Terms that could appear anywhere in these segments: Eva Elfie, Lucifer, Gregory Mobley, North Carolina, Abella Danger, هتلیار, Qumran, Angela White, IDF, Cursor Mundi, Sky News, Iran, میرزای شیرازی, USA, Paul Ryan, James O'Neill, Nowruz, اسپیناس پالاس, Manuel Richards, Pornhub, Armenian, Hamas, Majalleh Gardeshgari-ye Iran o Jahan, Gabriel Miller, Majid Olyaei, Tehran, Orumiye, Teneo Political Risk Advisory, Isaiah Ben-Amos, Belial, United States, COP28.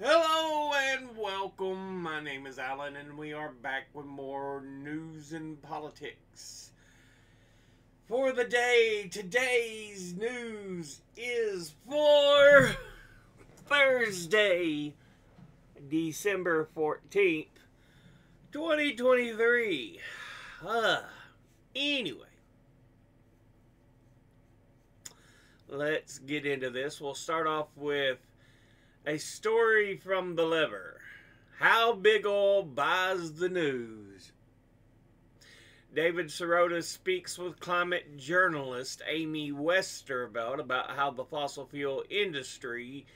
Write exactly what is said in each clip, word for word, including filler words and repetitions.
Hello and welcome, my name is Alan and we are back with more news and politics for the day. Today's news is for Thursday, December fourteenth, twenty twenty-three. Uh, anyway, let's get into this. We'll start off with a story from The Lever. How Big Oil Buys the News. David Sirota speaks with climate journalist Amy Westervelt about how the fossil fuel industry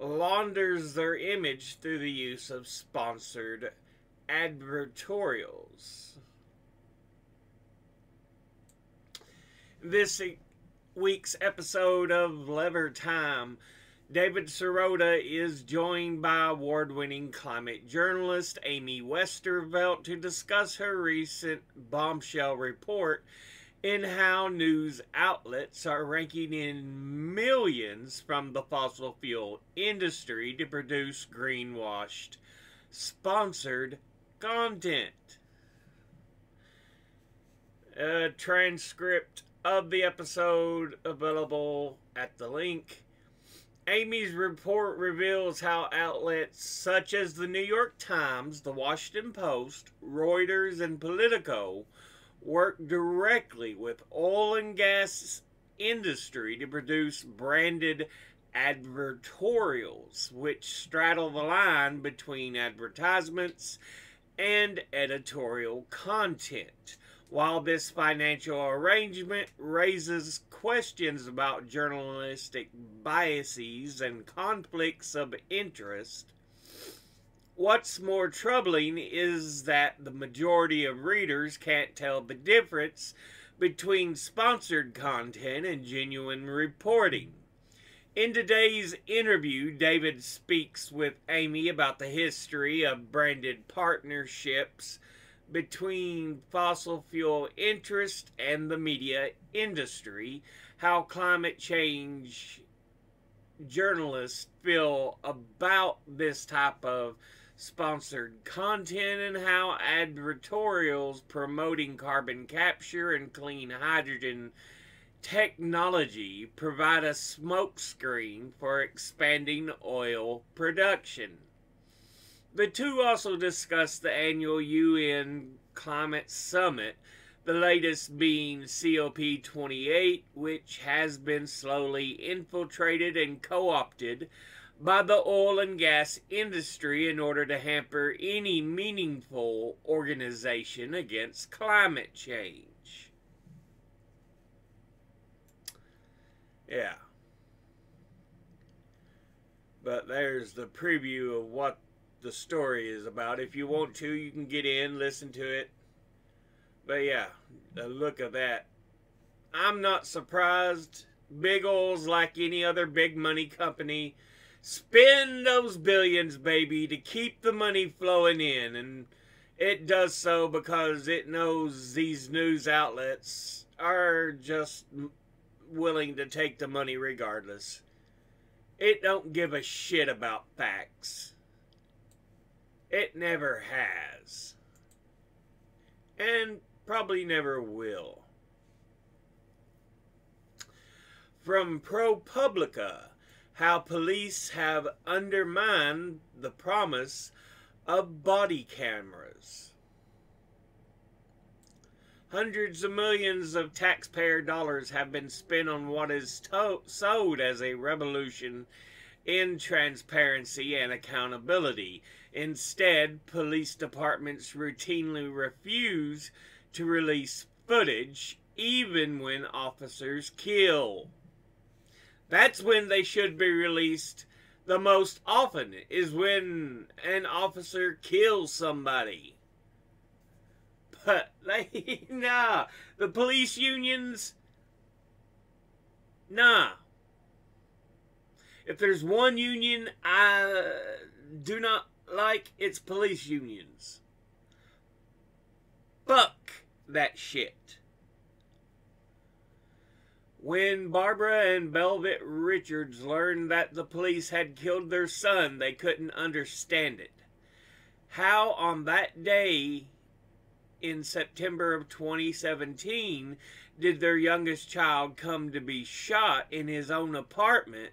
launders their image through the use of sponsored advertorials. This week's episode of Lever Time, David Sirota is joined by award-winning climate journalist Amy Westervelt to discuss her recent bombshell report and how news outlets are raking in millions from the fossil fuel industry to produce greenwashed, sponsored content. A transcript of the episode available at the link. Amy's report reveals how outlets such as the New York Times, the Washington Post, Reuters, and Politico work directly with oil and gas industry to produce branded advertorials, which straddle the line between advertisements and editorial content. While this financial arrangement raises questions about journalistic biases and conflicts of interest, what's more troubling is that the majority of readers can't tell the difference between sponsored content and genuine reporting. In today's interview, David speaks with Amy about the history of branded partnerships between fossil fuel interest and the media industry, how climate change journalists feel about this type of sponsored content, and how advertorials promoting carbon capture and clean hydrogen technology provide a smokescreen for expanding oil production. The two also discussed the annual U N Climate Summit, the latest being COP twenty-eight, which has been slowly infiltrated and co-opted by the oil and gas industry in order to hamper any meaningful organization against climate change. Yeah. But there's the preview of what the story is about. If you want to, you can get in, listen to it. But yeah, the look of that. I'm not surprised. Big oil's like any other big money company. Spend those billions, baby, to keep the money flowing in. And it does so because it knows these news outlets are just willing to take the money regardless. It don't give a shit about facts. It never has, and probably never will. From ProPublica, how police have undermined the promise of body cameras. Hundreds of millions of taxpayer dollars have been spent on what is sold as a revolution in transparency and accountability. Instead, police departments routinely refuse to release footage, even when officers kill. That's when they should be released the most often, is when an officer kills somebody. But they, nah, the police unions, nah. If there's one union I do not like, it's police unions. Fuck that shit. When Barbara and Velvet Richards learned that the police had killed their son, they couldn't understand it. How on that day in September of twenty seventeen did their youngest child come to be shot in his own apartment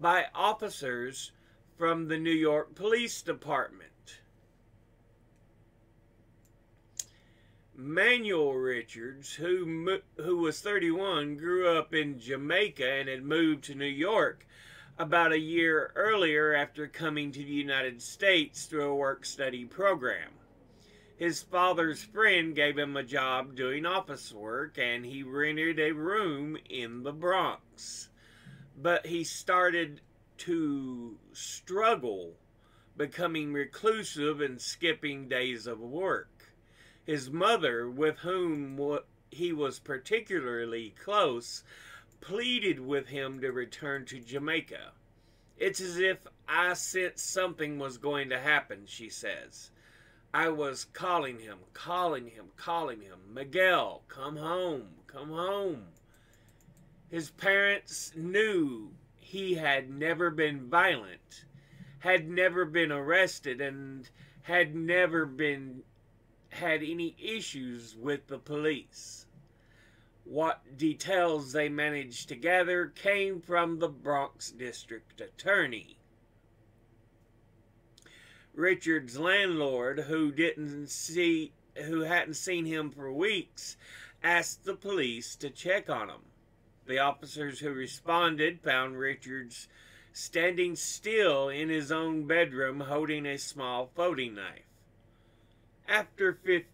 by officers from the New York Police Department? Manuel Richards, who who was thirty-one, grew up in Jamaica and had moved to New York about a year earlier after coming to the United States through a work-study program. His father's friend gave him a job doing office work, and he rented a room in the Bronx. But he started to struggle, becoming reclusive and skipping days of work. His mother, with whom he was particularly close, pleaded with him to return to Jamaica. "It's as if I sensed something was going to happen," she says. "I was calling him, calling him, calling him. Miguel, come home, come home." His parents knew he had never been violent, had never been arrested, and had never been had any issues with the police. What details they managed to gather came from the Bronx district attorney. Richard's landlord, who didn't see who hadn't seen him for weeks, asked the police to check on him. The officers who responded found Richards standing still in his own bedroom holding a small folding knife. After fifteen,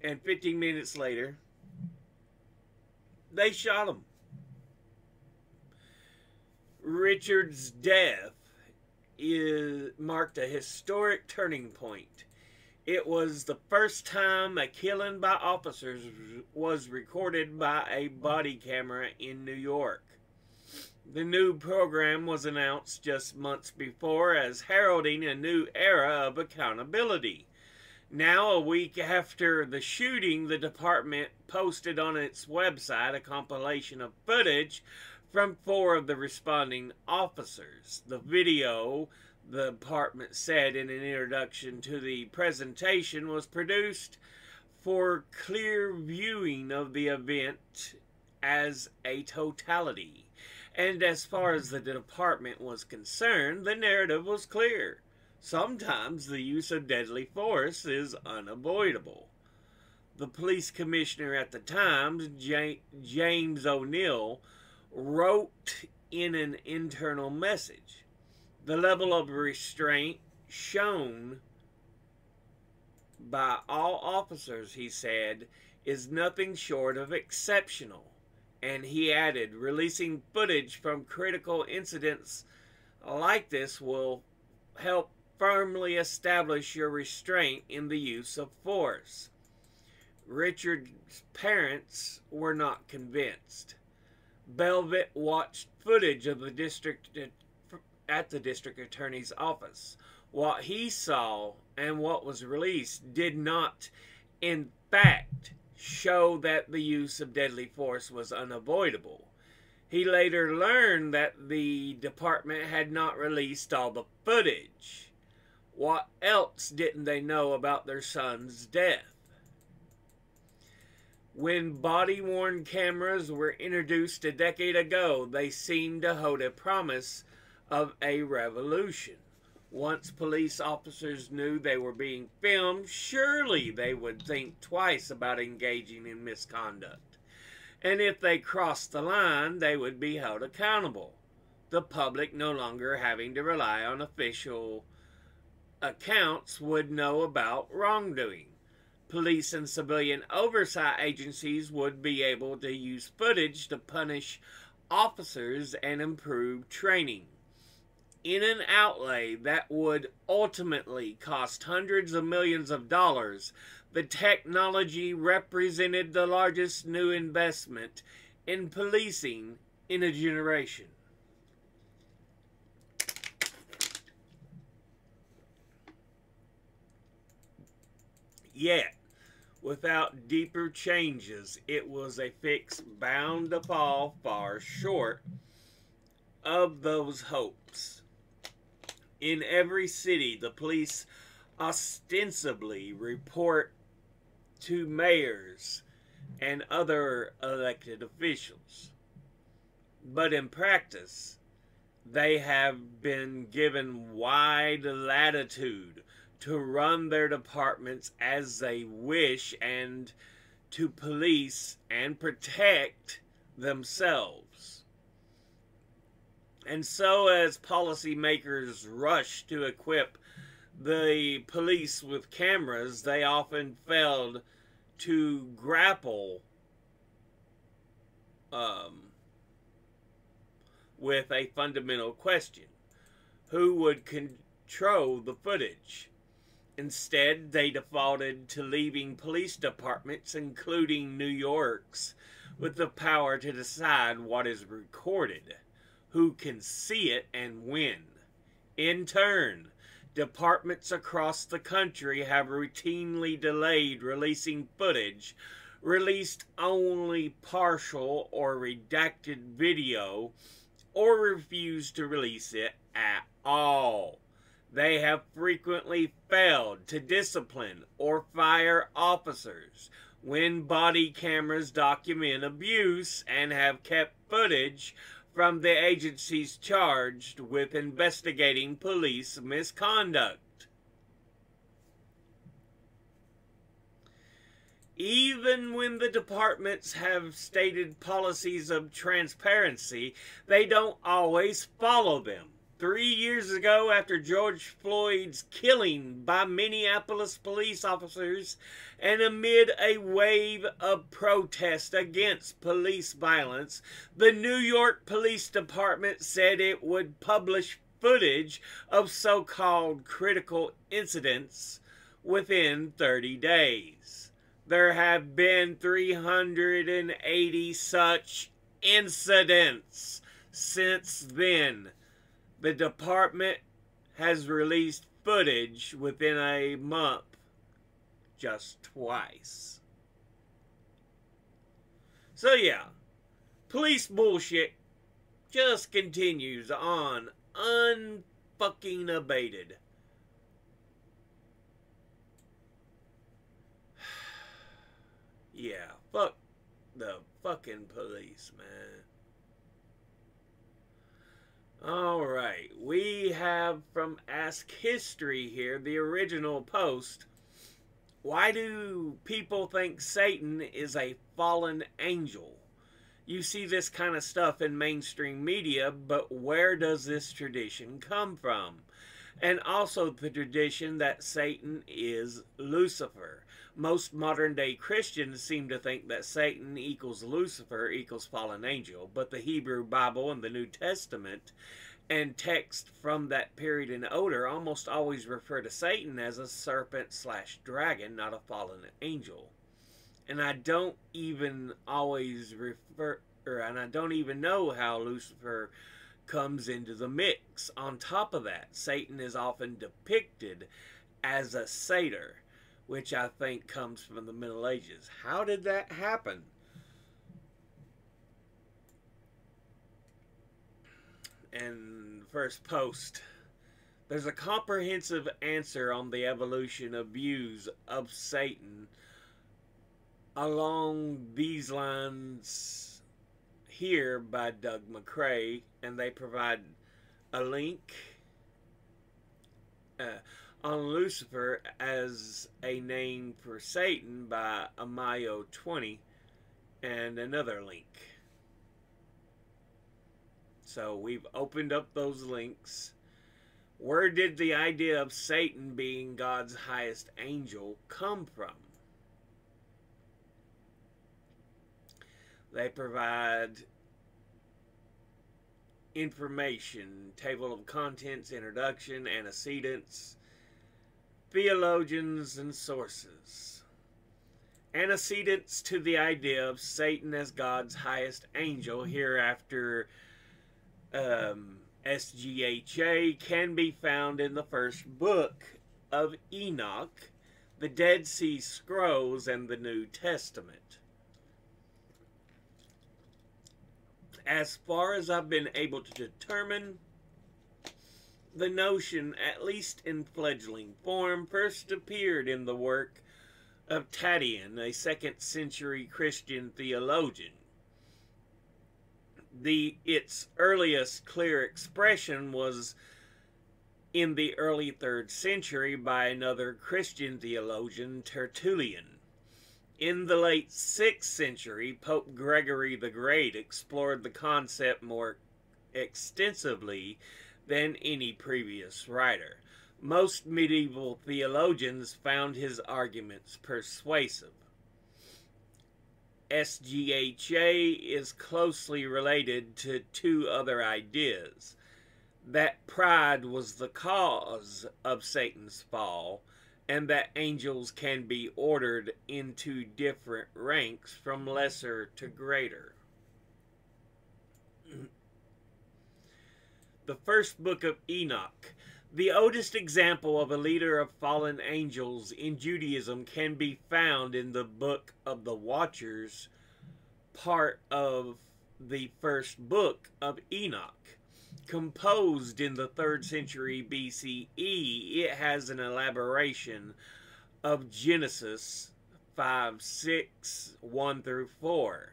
and fifteen minutes later, they shot him. Richard's death is, marked a historic turning point. It was the first time a killing by officers was recorded by a body camera in New York. The new program was announced just months before as heralding a new era of accountability. Now, a week after the shooting, the department posted on its website a compilation of footage from four of the responding officers. The video, the department said in an introduction to the presentation, was produced for clear viewing of the event as a totality. And as far as the department was concerned, the narrative was clear. Sometimes the use of deadly force is unavoidable. The police commissioner at the time, James O'Neill, wrote in an internal message, "The level of restraint shown by all officers," he said, "is nothing short of exceptional." And he added, "Releasing footage from critical incidents like this will help firmly establish your restraint in the use of force." Richard's parents were not convinced. Velvet watched footage of the district at the district attorney's office. What he saw and what was released did not, in fact, show that the use of deadly force was unavoidable. He later learned that the department had not released all the footage. What else didn't they know about their son's death? When body-worn cameras were introduced a decade ago, they seemed to hold a promise of a revolution. Once police officers knew they were being filmed, surely they would think twice about engaging in misconduct. And if they crossed the line, they would be held accountable. The public, no longer having to rely on official accounts, would know about wrongdoing. Police and civilian oversight agencies would be able to use footage to punish officers and improve training. In an outlay that would ultimately cost hundreds of millions of dollars, the technology represented the largest new investment in policing in a generation. Yet, without deeper changes. It was a fix bound to fall far short of those hopes. In every city, the police ostensibly report to mayors and other elected officials, but in practice, they have been given wide latitude to run their departments as they wish and to police and protect themselves. And so as policymakers rush to equip the police with cameras, they often failed to grapple um, with a fundamental question. Who would control the footage? Instead, they defaulted to leaving police departments, including New York's, with the power to decide what is recorded, who can see it, and when. In turn, departments across the country have routinely delayed releasing footage, released only partial or redacted video, or refused to release it at all. They have frequently failed to discipline or fire officers when body cameras document abuse, and have kept footage from the agencies charged with investigating police misconduct. Even when the departments have stated policies of transparency, they don't always follow them. Three years ago, after George Floyd's killing by Minneapolis police officers, and amid a wave of protest against police violence, the New York Police Department said it would publish footage of so-called critical incidents within thirty days. There have been three hundred eighty such incidents since then. The department has released footage within a month just twice. So yeah, police bullshit just continues on unfucking abated. Yeah, fuck the fucking police, man. All right, we have from Ask History here, the original post. Why do people think Satan is a fallen angel? You see this kind of stuff in mainstream media, but where does this tradition come from? And also the tradition that Satan is Lucifer. Most modern-day Christians seem to think that Satan equals Lucifer equals fallen angel, but the Hebrew Bible and the New Testament and texts from that period and older almost always refer to Satan as a serpent slash dragon, not a fallen angel. And I don't even always refer, or, and I don't even know how Lucifer comes into the mix. On top of that, Satan is often depicted as a satyr, which I think comes from the Middle Ages. How did that happen? And first post, there's a comprehensive answer on the evolution of views of Satan along these lines here by Doug McCrae, and they provide a link uh, on Lucifer as a name for Satan by Amayo twenty, and another link. So we've opened up those links. Where did the idea of Satan being God's highest angel come from? They provide information, table of contents, introduction, antecedents, theologians, and sources. Antecedents to the idea of Satan as God's highest angel hereafter, um, S G H A, can be found in the first book of Enoch, the Dead Sea Scrolls, and the New Testament. As far as I've been able to determine, the notion, at least in fledgling form, first appeared in the work of Tatian, a second-century Christian theologian. The, its earliest clear expression was in the early third century by another Christian theologian, Tertullian. In the late sixth century, Pope Gregory the Great explored the concept more extensively than any previous writer. Most medieval theologians found his arguments persuasive. S G H A is closely related to two other ideas: that pride was the cause of Satan's fall, and that angels can be ordered into different ranks from lesser to greater. The First Book of Enoch. The oldest example of a leader of fallen angels in Judaism can be found in the Book of the Watchers, part of the First Book of Enoch. Composed in the third century B C E, it has an elaboration of Genesis five, six, one through four.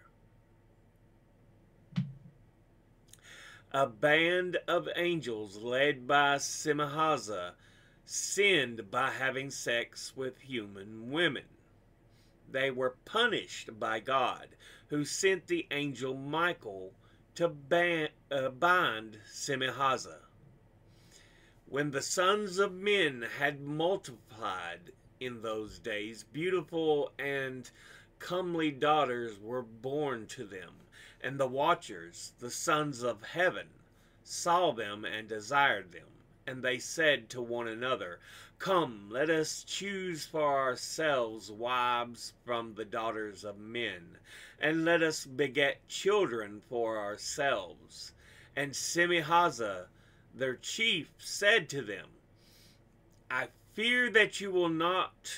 A band of angels led by Shemihazah sinned by having sex with human women. They were punished by God, who sent the angel Michael to ban, uh, bind Shemihazah. When the sons of men had multiplied in those days, beautiful and comely daughters were born to them. And the watchers, the sons of heaven, saw them and desired them. And they said to one another, "Come, let us choose for ourselves wives from the daughters of men, and let us beget children for ourselves." And Shemihazah, their chief, said to them, "I fear that you will not,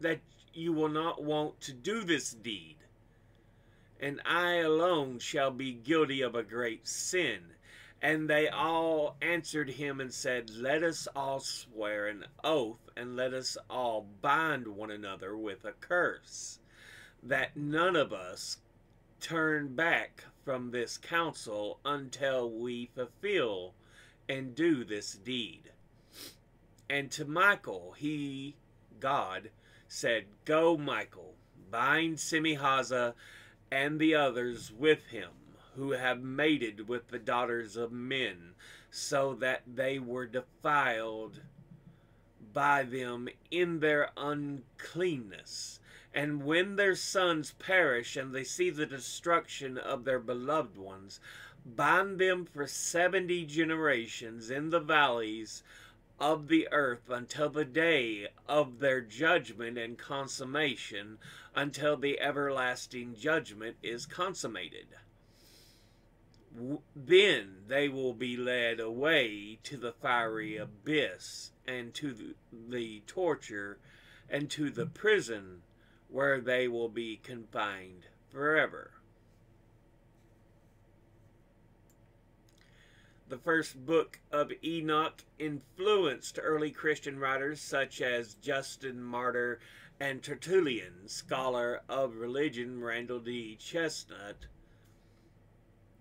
that you will not want to do this deed. And I alone shall be guilty of a great sin." And they all answered him and said, "Let us all swear an oath, and let us all bind one another with a curse, that none of us turn back from this counsel until we fulfill and do this deed." And to Michael, he, God, said, "Go, Michael, bind Shemihazah and the others with him, who have mated with the daughters of men, so that they were defiled by them in their uncleanness. And when their sons perish, and they see the destruction of their beloved ones, bind them for seventy generations in the valleys of the earth until the day of their judgment and consummation, until the everlasting judgment is consummated. Then they will be led away to the fiery abyss, and to the, the torture, and to the prison, where they will be confined forever." The First Book of Enoch influenced early Christian writers such as Justin Martyr and Tertullian, scholar of religion Randall D. Chestnut.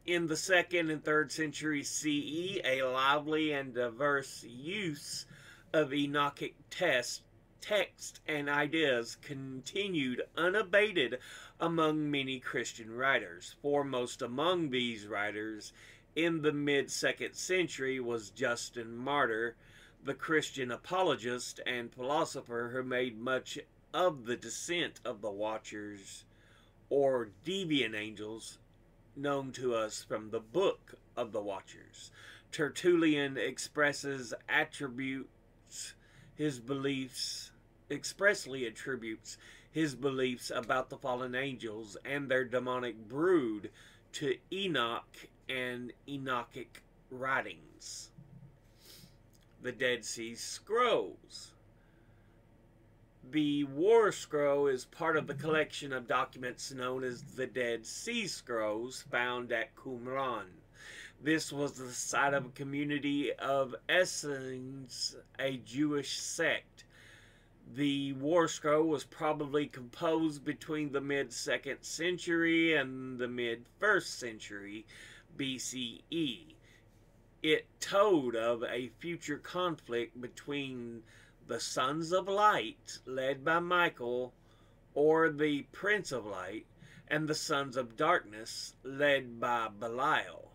In the second and third century C E, a lively and diverse use of Enochic text, text and ideas continued unabated among many Christian writers. Foremost among these writers in the mid-second century was Justin Martyr, the Christian apologist and philosopher who made much of the descent of the Watchers, or deviant angels, known to us from the Book of the Watchers. Tertullian expresses attributes, his beliefs, expressly attributes his beliefs about the fallen angels and their demonic brood to Enoch and Enochic writings. The Dead Sea Scrolls. The War Scroll is part of the collection of documents known as the Dead Sea Scrolls found at Qumran. This was the site of a community of Essenes, a Jewish sect. The War Scroll was probably composed between the mid-second century and the mid-first century B C E. It told of a future conflict between the Sons of Light, led by Michael, or the Prince of Light, and the Sons of Darkness, led by Belial.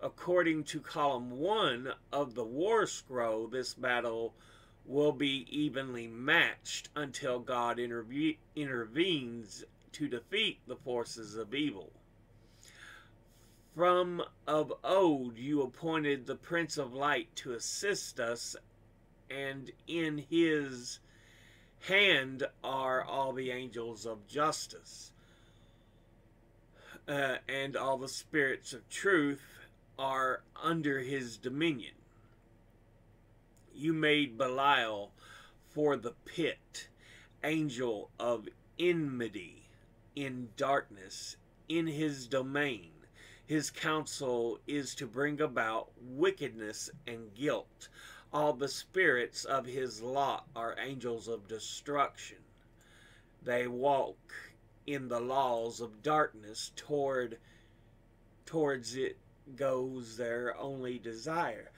According to Column one of the War Scroll, this battle will be evenly matched until God interve intervenes to defeat the forces of evil. From of old you appointed the Prince of Light to assist us, and in his hand are all the angels of justice, uh, and all the spirits of truth are under his dominion. You made Belial for the pit, angel of enmity, in darkness, in his domain. His counsel is to bring about wickedness and guilt. All the spirits of his lot are angels of destruction. They walk in the laws of darkness. Toward, towards it goes their only desire.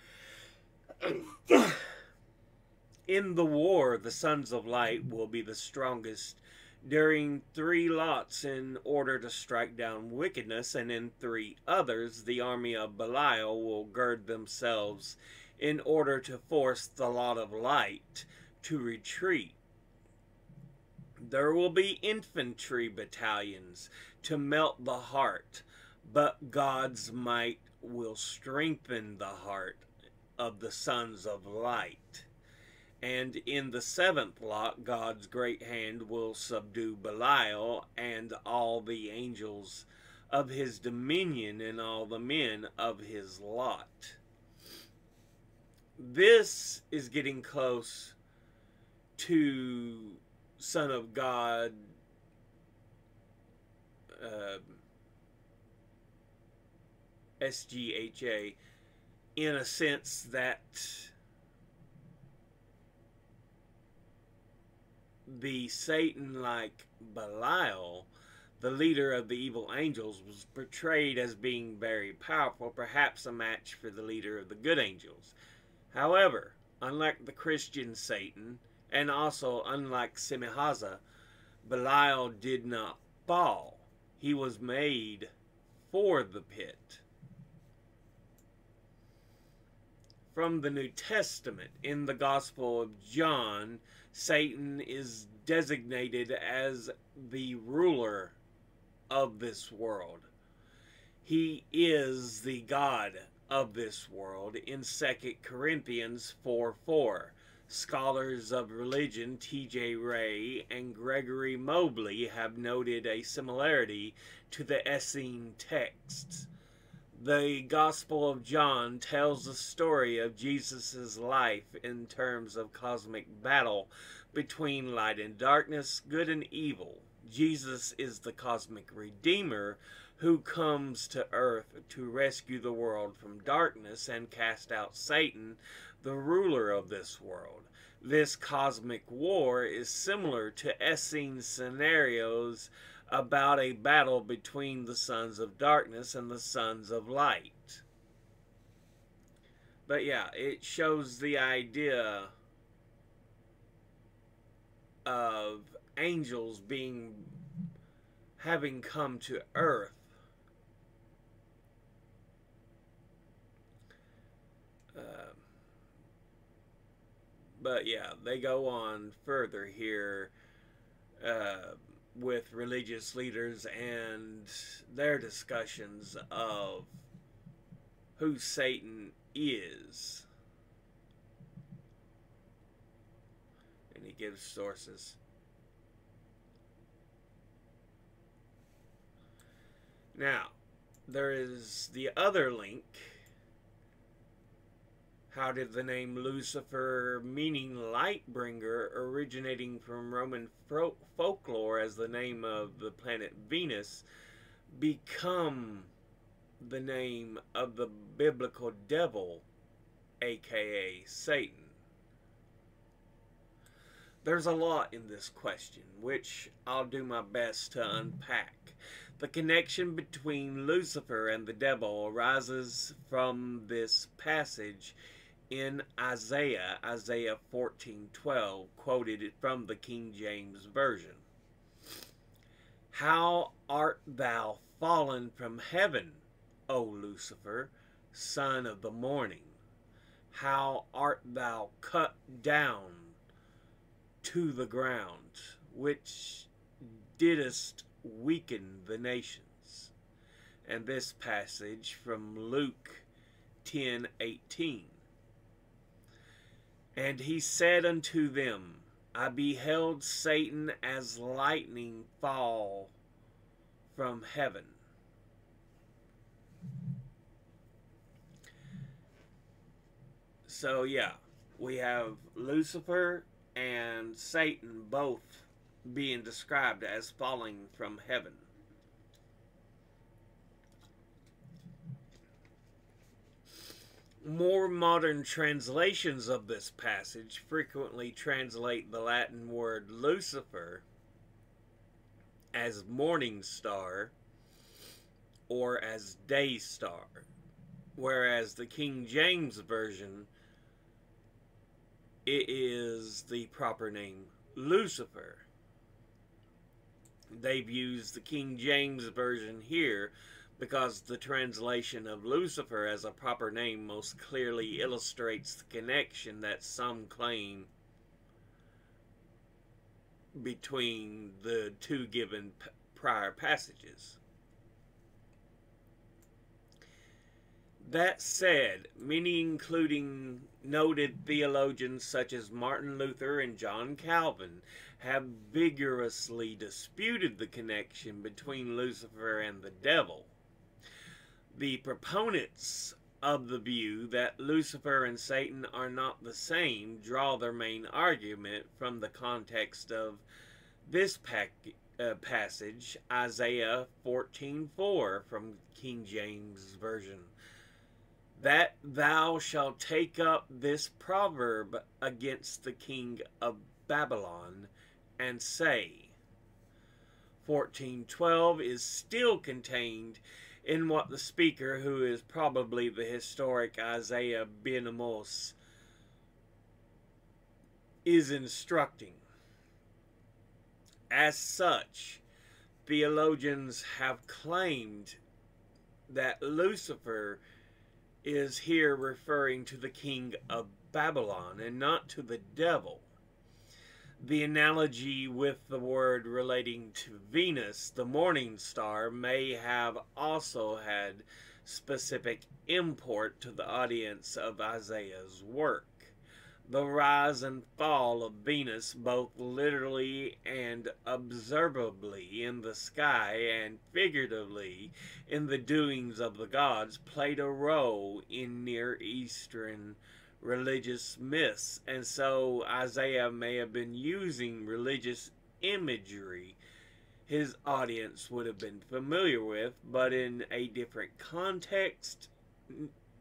In the war, the Sons of Light will be the strongest during three lots in order to strike down wickedness, and in three others, the army of Belial will gird themselves in order to force the lot of light to retreat. There will be infantry battalions to melt the heart, but God's might will strengthen the heart of the Sons of Light. And in the seventh lot, God's great hand will subdue Belial and all the angels of his dominion and all the men of his lot. This is getting close to Son of God, uh, S G H A, in a sense that the Satan-like Belial, the leader of the evil angels, was portrayed as being very powerful, perhaps a match for the leader of the good angels. However, unlike the Christian Satan, and also unlike Shemihazah, Belial did not fall. He was made for the pit. From the New Testament, in the Gospel of John, Satan is designated as the ruler of this world. He is the god of this world. In Second Corinthians four four, scholars of religion T J Ray and Gregory Mobley have noted a similarity to the Essene texts. The Gospel of John tells the story of Jesus' life in terms of cosmic battle between light and darkness, good and evil. Jesus is the cosmic redeemer who comes to earth to rescue the world from darkness and cast out Satan, the ruler of this world. This cosmic war is similar to Essene scenarios about a battle between the Sons of Darkness and the Sons of Light. But yeah, it shows the idea of angels being, having come to earth. But yeah, they go on further here uh, with religious leaders and their discussions of who Satan is. And he gives sources. Now, there is the other link. How did the name Lucifer, meaning light bringer, originating from Roman folklore as the name of the planet Venus, become the name of the biblical devil, aka Satan? There's a lot in this question, which I'll do my best to unpack. The connection between Lucifer and the devil arises from this passage in Isaiah, Isaiah fourteen twelve, quoted from the King James Version. How art thou fallen from heaven, O Lucifer, son of the morning? How art thou cut down to the ground, which didst weaken the nations? And this passage from Luke ten eighteen. And he said unto them, I beheld Satan as lightning fall from heaven. So yeah, we have Lucifer and Satan both being described as falling from heaven. More modern translations of this passage frequently translate the Latin word Lucifer as morning star or as day star, whereas the King James Version, it is the proper name, Lucifer. They've used the King James Version here because the translation of Lucifer as a proper name most clearly illustrates the connection that some claim between the two given prior passages. That said, many, including noted theologians such as Martin Luther and John Calvin, have vigorously disputed the connection between Lucifer and the devil. The proponents of the view that Lucifer and Satan are not the same draw their main argument from the context of this pac uh, passage, Isaiah fourteen four from King James Version. That thou shalt take up this proverb against the king of Babylon, and say, fourteen twelve is still contained in what the speaker, who is probably the historic Isaiah Ben-Amos, is instructing. As such, theologians have claimed that Lucifer is here referring to the king of Babylon and not to the devil. The analogy with the word relating to Venus, the morning star, may have also had specific import to the audience of Isaiah's work. The rise and fall of Venus, both literally and observably in the sky and figuratively in the doings of the gods, played a role in Near Eastern religious myths, and so Isaiah may have been using religious imagery his audience would have been familiar with, but in a different context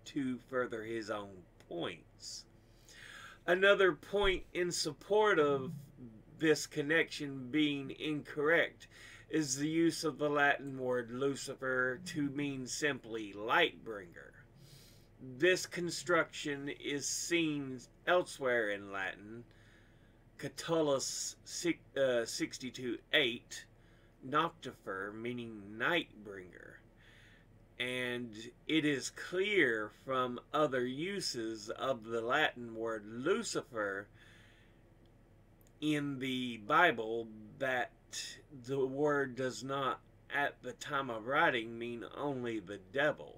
to further his own points. Another point in support of this connection being incorrect is the use of the Latin word Lucifer to mean simply light bringer. This construction is seen elsewhere in Latin. Catullus sixty-two eight, Noctifer, meaning night bringer. And it is clear from other uses of the Latin word Lucifer in the Bible that the word does not, at the time of writing, mean only the devil.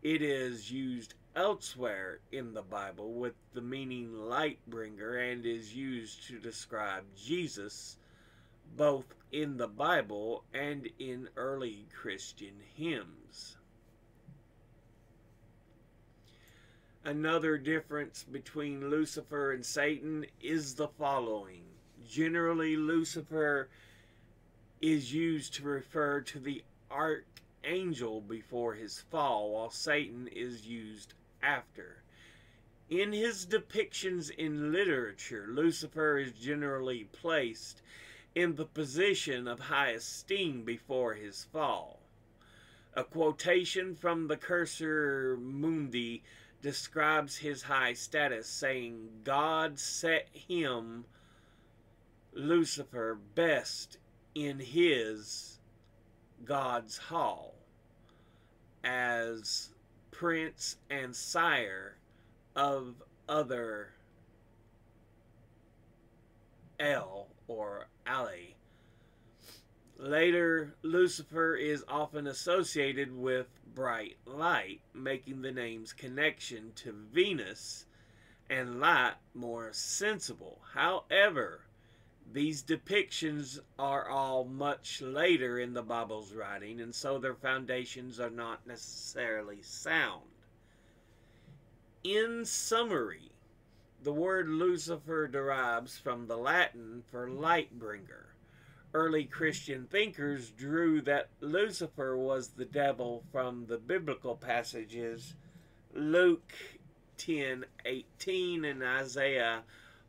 It is used elsewhere in the Bible with the meaning light bringer and is used to describe Jesus, both in the Bible and in early Christian hymns. Another difference between Lucifer and Satan is the following. Generally, Lucifer is used to refer to the archangel before his fall, while Satan is used after. In his depictions in literature, Lucifer is generally placed in the position of high esteem before his fall. A quotation from the Cursor Mundi describes his high status, saying, "God set him, Lucifer, best in his God's hall, as prince and sire of other El or Ali." Later, Lucifer is often associated with bright light, making the name's connection to Venus and light more sensible. However, these depictions are all much later in the Bible's writing, and so their foundations are not necessarily sound. In summary, the word Lucifer derives from the Latin for light bringer. Early Christian thinkers drew that Lucifer was the devil from the biblical passages Luke ten eighteen and Isaiah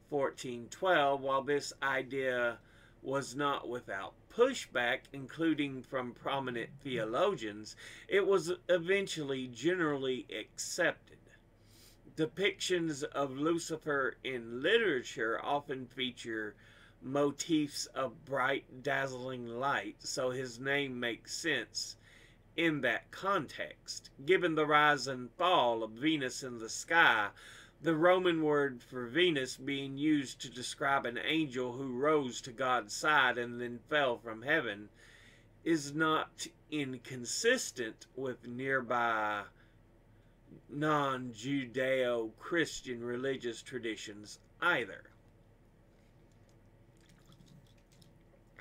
fourteen twelve, while this idea was not without pushback, including from prominent theologians, it was eventually generally accepted. Depictions of Lucifer in literature often feature motifs of bright, dazzling light, so his name makes sense in that context. Given the rise and fall of Venus in the sky, the Roman word for Venus being used to describe an angel who rose to God's side and then fell from heaven, is not inconsistent with nearby non-Judeo-Christian religious traditions either.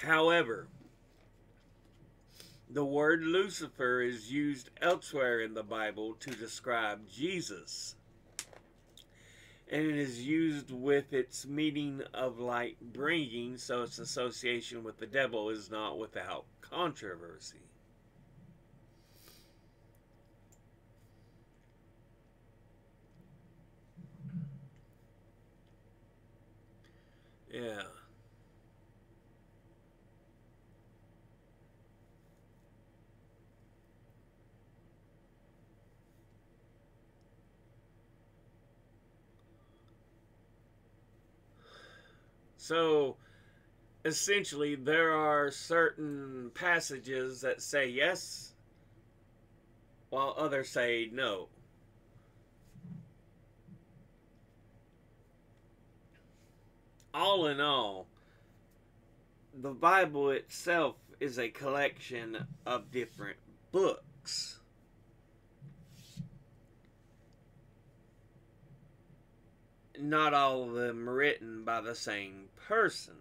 However, the word Lucifer is used elsewhere in the Bible to describe Jesus, and it is used with its meaning of light bringing, so its association with the devil is not without controversy. Yeah. So, essentially, there are certain passages that say yes, while others say no. All in all, the Bible itself is a collection of different books. Not all of them written by the same person.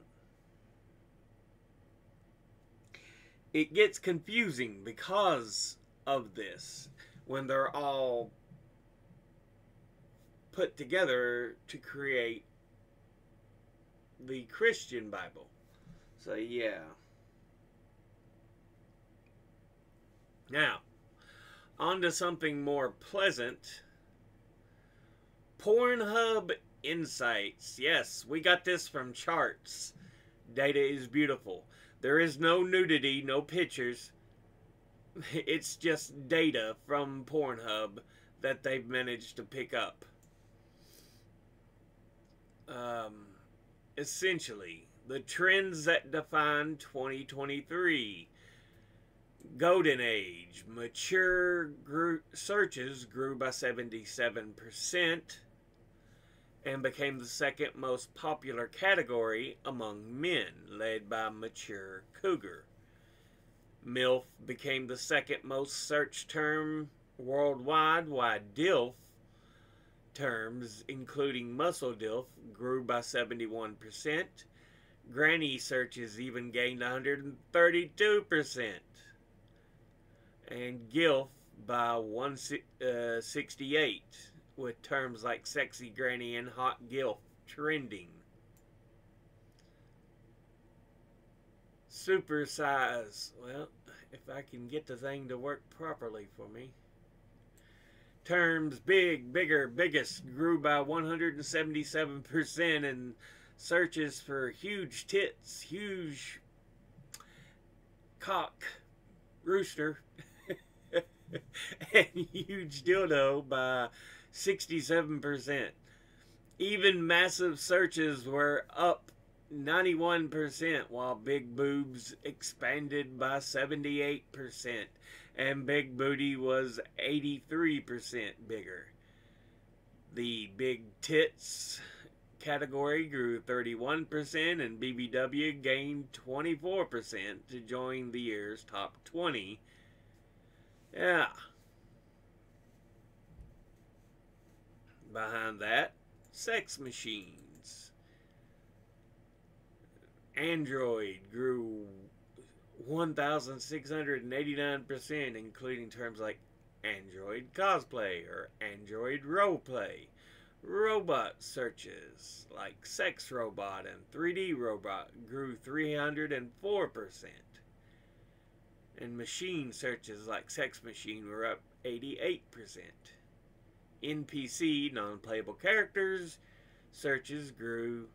It gets confusing because of this, when they're all put together to create the Christian Bible. So, yeah. Now, on to something more pleasant. Pornhub Insights. Yes, we got this from charts. Data is beautiful. There is no nudity, no pictures. It's just data from Pornhub that they've managed to pick up. Um... Essentially, the trends that define twenty twenty-three. Golden Age. Mature group searches grew by seventy-seven percent and became the second most popular category among men, led by mature cougar. MILF became the second most searched term worldwide, while DILF terms, including muscle DILF, grew by seventy-one percent. Granny searches even gained one hundred thirty-two percent. And GILF by one sixty-eight. with terms like sexy granny and hot gilf trending. Supersize. Well, if I can get the thing to work properly for me. Terms big, bigger, biggest grew by one hundred seventy-seven percent in searches for huge tits, huge cock, rooster, and huge dildo by sixty-seven percent. Even massive searches were up ninety-one percent, while big boobs expanded by seventy-eight percent, and big booty was eighty-three percent bigger. The big tits category grew thirty-one percent, and B B W gained twenty-four percent to join the year's top twenty. Yeah. Behind that, sex machines. Android grew one thousand six hundred eighty-nine percent, including terms like Android cosplay or Android roleplay. Robot searches like sex robot and three D robot grew three hundred four percent. And machine searches like sex machine were up eighty-eight percent. N P C, non-playable characters, searches grew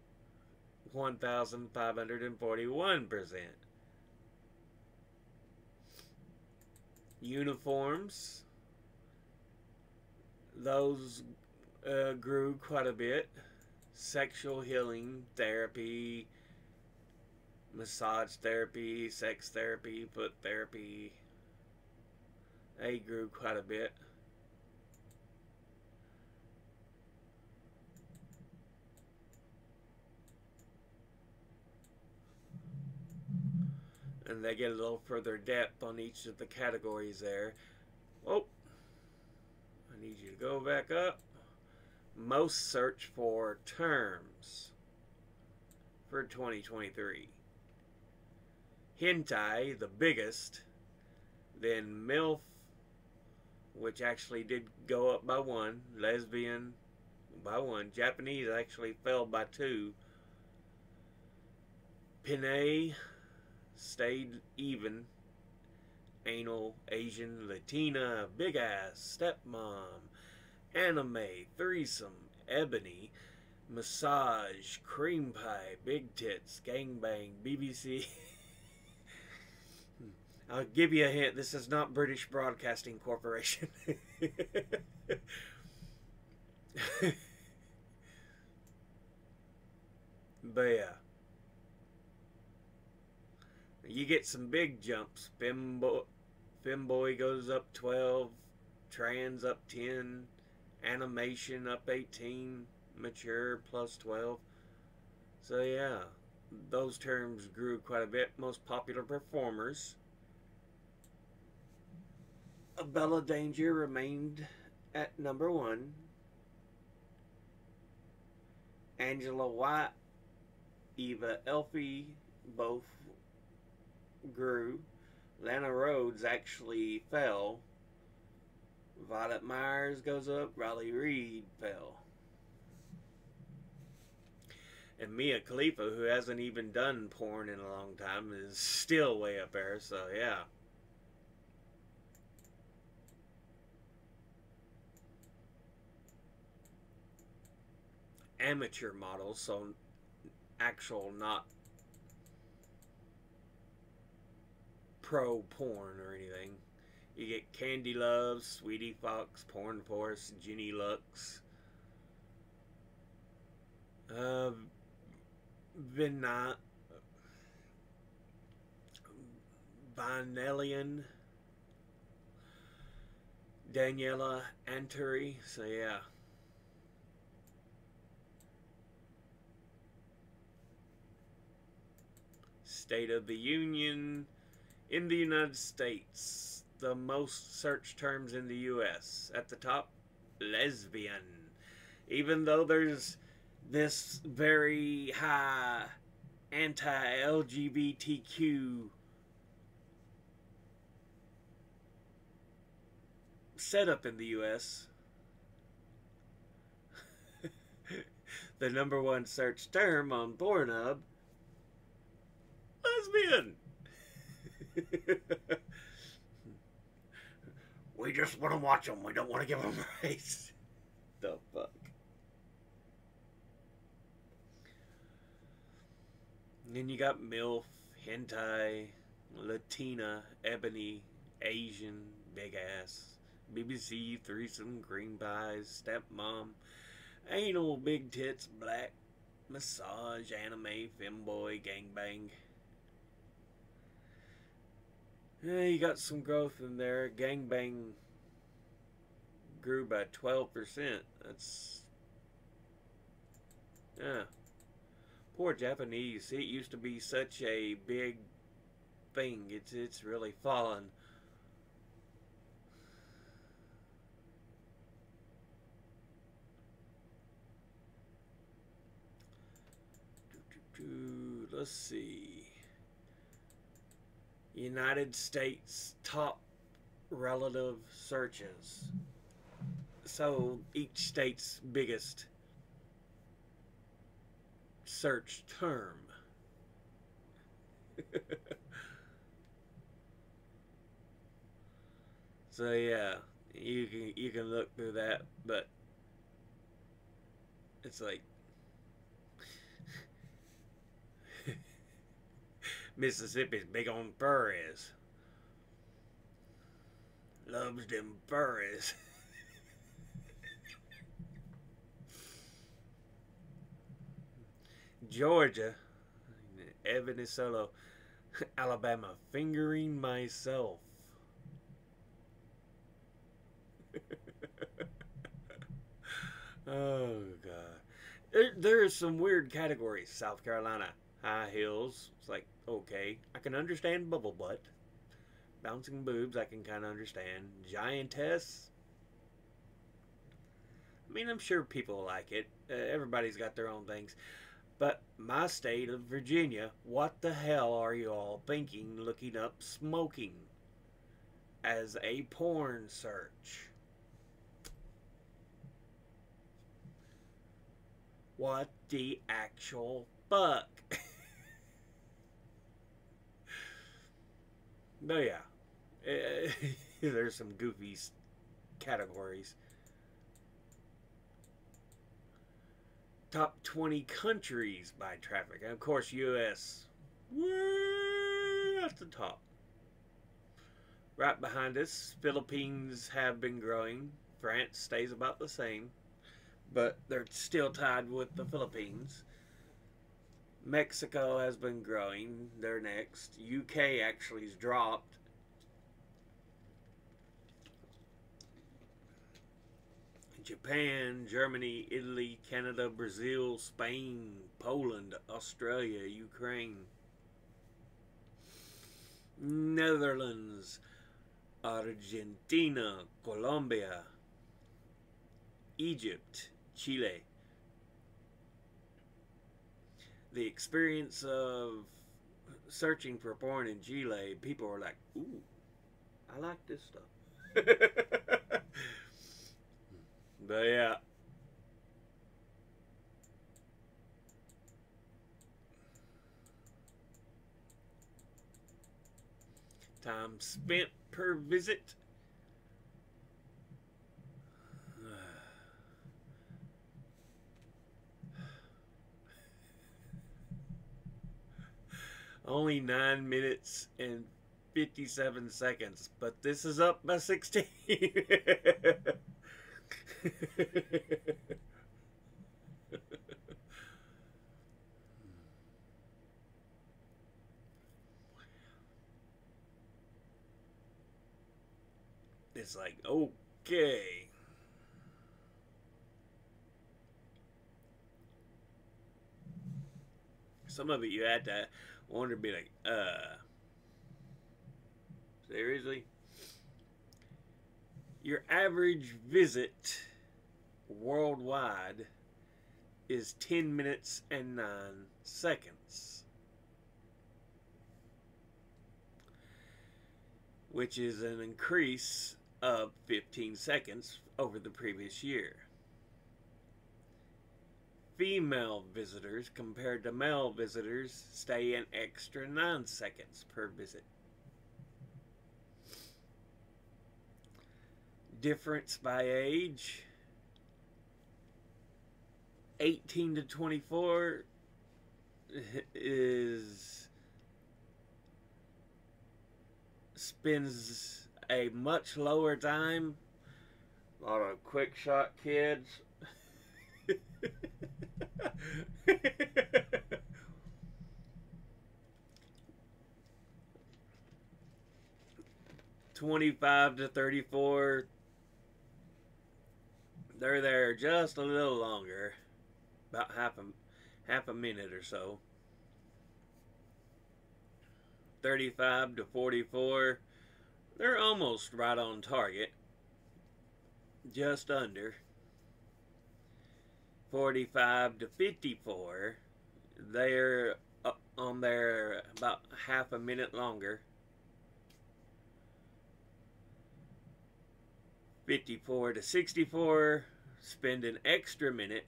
one thousand five hundred forty-one percent. Uniforms, those uh, grew quite a bit. Sexual healing, therapy, massage therapy, sex therapy, foot therapy, they grew quite a bit. And they get a little further depth on each of the categories there. Oh, I need you to go back up. Most search for terms for twenty twenty-three. Hentai, the biggest. Then MILF, which actually did go up by one. Lesbian by one. Japanese actually fell by two. Penne stayed even. Anal, Asian, Latina, big ass, stepmom, anime, threesome, ebony, massage, cream pie, big tits, gangbang, B B C. I'll give you a hint, this is not British Broadcasting Corporation. But yeah. You get some big jumps. Femboy, femboy goes up twelve, trans up ten, animation up eighteen, mature plus twelve. So yeah, those terms grew quite a bit. Most popular performers. Abella Danger remained at number one. Angela White, Eva Elfie, both grew. Lana Rhodes actually fell. Violet Myers goes up. Riley Reed fell. And Mia Khalifa, who hasn't even done porn in a long time, is still way up there, so yeah. Amateur models, so actual, not pro porn or anything. You get Candy Love, Sweetie Fox, Porn Force, Ginny Lux, uh, Vina, Vinellian, Daniela Anturi. So yeah. State of the Union. In the United States, the most search terms in the U S At the top, lesbian. Even though there's this very high anti-L G B T Q setup in the U S, the number one search term on Pornhub, lesbian. We just want to watch them. We don't want to give them rights. The fuck? And then you got MILF, hentai, Latina, ebony, Asian, big ass, B B C, threesome, green pies, stepmom, anal, big tits, black, massage, anime, femboy, gangbang. Yeah, you got some growth in there. Gangbang grew by twelve percent. That's... yeah. Poor Japanese. It used to be such a big thing. It's, it's really fallen. Let's see. United States top relative searches. So each state's biggest search term. So yeah, you can you can look through that, but it's like Mississippi's big on furries. Loves them furries. Georgia, Ebony Solo, Alabama, fingering myself. Oh, God. There, there are some weird categories. South Carolina, high heels. It's like, okay, I can understand bubble butt. Bouncing boobs, I can kind of understand. Giantess. I mean, I'm sure people like it. Uh, everybody's got their own things. But my state of Virginia, what the hell are you all thinking looking up smoking as a porn search? What the actual fuck? But yeah, uh, there's some goofy categories. Top twenty countries by traffic. And of course, U S at the top. Right behind us, Philippines have been growing. France stays about the same, but they're still tied with the Philippines. Mexico has been growing. They're next. U K actually has dropped. Japan, Germany, Italy, Canada, Brazil, Spain, Poland, Australia, Ukraine, Netherlands, Argentina, Colombia, Egypt, Chile. The experience of searching for porn in Chile, people are like, ooh, I like this stuff. But yeah. Time spent per visit. Only nine minutes and fifty-seven seconds, but this is up by sixteen. It's like, okay. Some of it you had to wonder, be like, uh, seriously? Your average visit worldwide is ten minutes and nine seconds, which is an increase of fifteen seconds over the previous year. Female visitors, compared to male visitors, stay an extra nine seconds per visit. Difference by age, eighteen to twenty-four is spends a much lower time. A lot of quick shot kids. twenty-five to thirty-four, they're there just a little longer, about half a half a minute or so. thirty-five to forty-four, they're almost right on target, just under. forty-five to fifty-four, they're up on there about half a minute longer. fifty-four to sixty-four, spend an extra minute.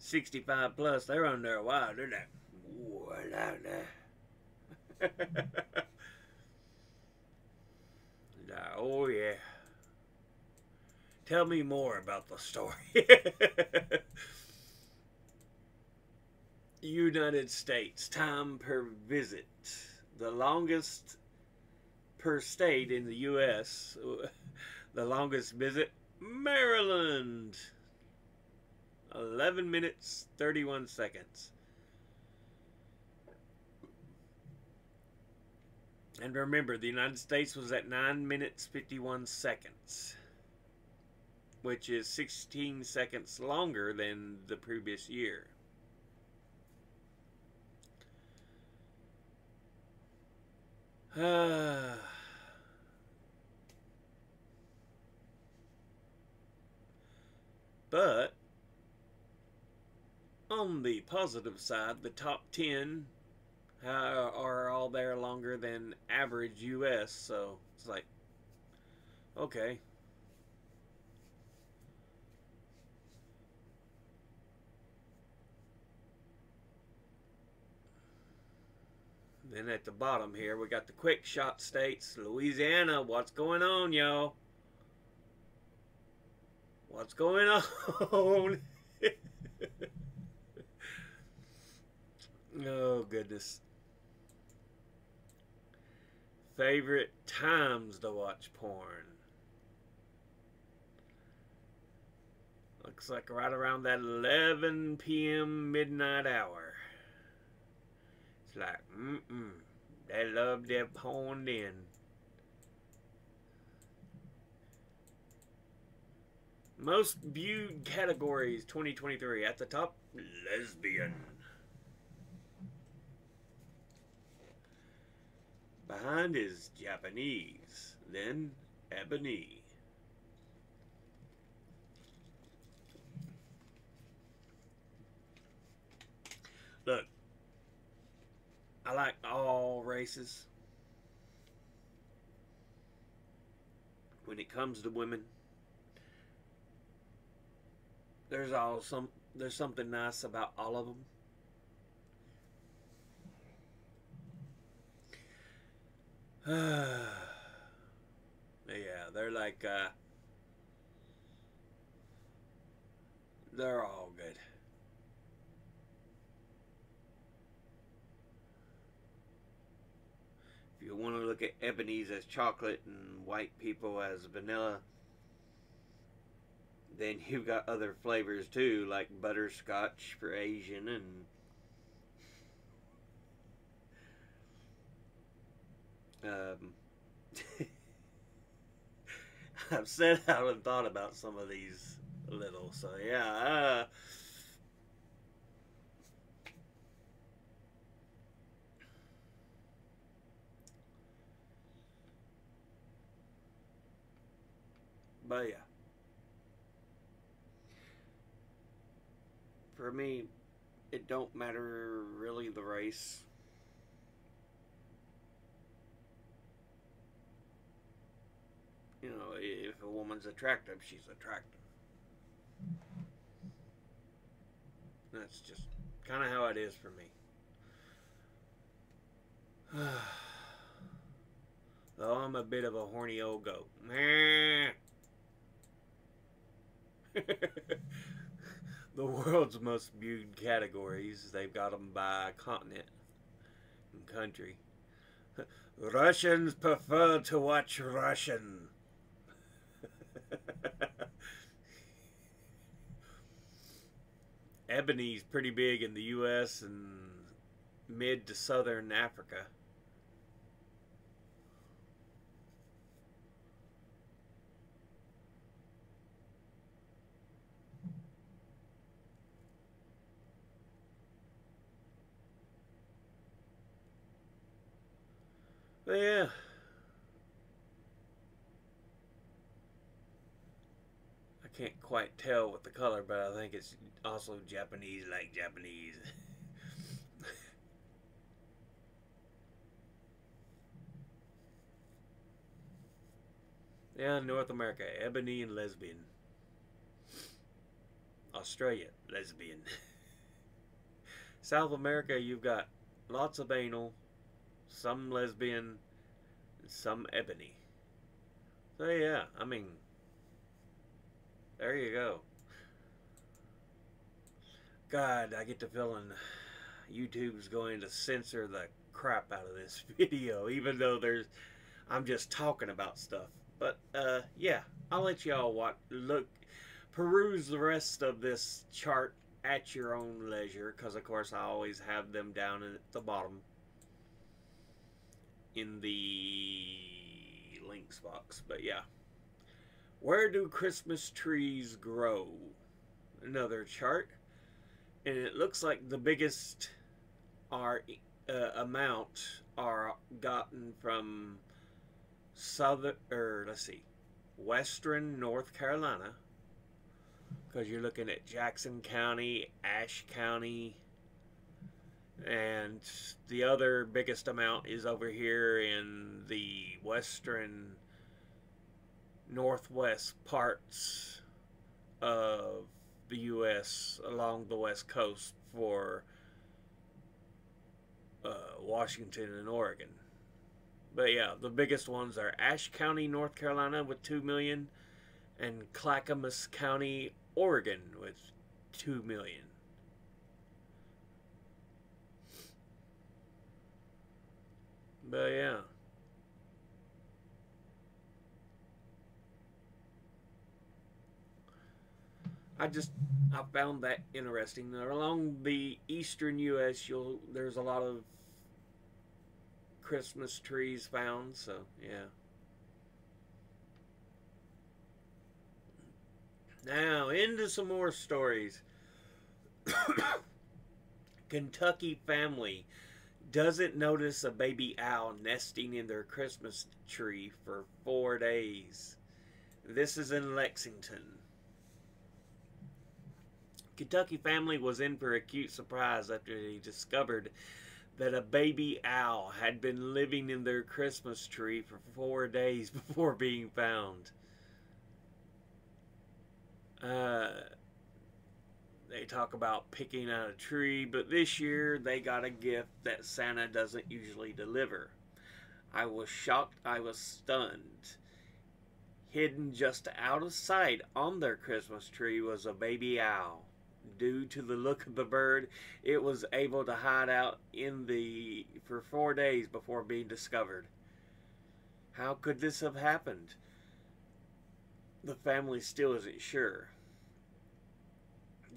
sixty-five plus, they're on there a while, they're not. Oh yeah. Tell me more about the story. United States, time per visit. The longest per state in the U S The longest visit, Maryland. eleven minutes, thirty-one seconds. And remember, the United States was at nine minutes, fifty-one seconds. Which is sixteen seconds longer than the previous year. Uh, but, on the positive side, the top ten uh, are all there longer than average U S, so it's like, okay. Then at the bottom here, we got the quick shot states. Louisiana, what's going on, y'all? What's going on? Oh, goodness. Favorite times to watch porn. Looks like right around that eleven p m midnight hour. Like, mm-mm, they love their porn then. Most viewed categories twenty twenty-three. At the top, lesbian. Behind is Japanese, then Ebony. Look. I like all races. When it comes to women, there's all some there's something nice about all of them. Yeah, they're like uh, they're all good. If you want to look at ebonies as chocolate and white people as vanilla, then you've got other flavors too, like butterscotch for Asian and um, I've sat out and thought about some of these a little, so yeah. Uh, But yeah, for me, it don't matter really the race. You know, if a woman's attractive, she's attractive. That's just kind of how it is for me. Though I'm a bit of a horny old goat. The world's most viewed categories, they've got them by continent and country. Russians prefer to watch Russian. Ebony's pretty big in the U S and mid to southern Africa. But yeah. I can't quite tell with the color, but I think it's also Japanese, like Japanese. Yeah, North America, ebony and lesbian. Australia, lesbian. South America, you've got lots of anal, some lesbian, some ebony. So yeah, I mean, there you go. God, I get the feeling YouTube's going to censor the crap out of this video, even though there's, I'm just talking about stuff. But uh, yeah, I'll let y'all watch, look, peruse the rest of this chart at your own leisure, because of course I always have them down at the bottom in the links box. But yeah, where do Christmas trees grow? Another chart, and it looks like the biggest are uh, amount are gotten from southern, or let's see, western North Carolina, because you're looking at Jackson County, Ashe County. And the other biggest amount is over here in the western northwest parts of the U S along the west coast for uh, Washington and Oregon. But yeah, the biggest ones are Ashe County, North Carolina with two million, and Clackamas County, Oregon with two million. But yeah. I just, I found that interesting. Along the eastern U S, you'll, there's a lot of Christmas trees found, so yeah. Now, into some more stories. Kentucky family doesn't notice a baby owl nesting in their Christmas tree for four days. This is in Lexington. Kentucky family was in for a cute surprise after they discovered that a baby owl had been living in their Christmas tree for four days before being found. Uh... They talk about picking out a tree, but this year they got a gift that Santa doesn't usually deliver. I was shocked, I was stunned. Hidden just out of sight on their Christmas tree was a baby owl. Due to the look of the bird, it was able to hide out in the for four days before being discovered. How could this have happened? The family still isn't sure.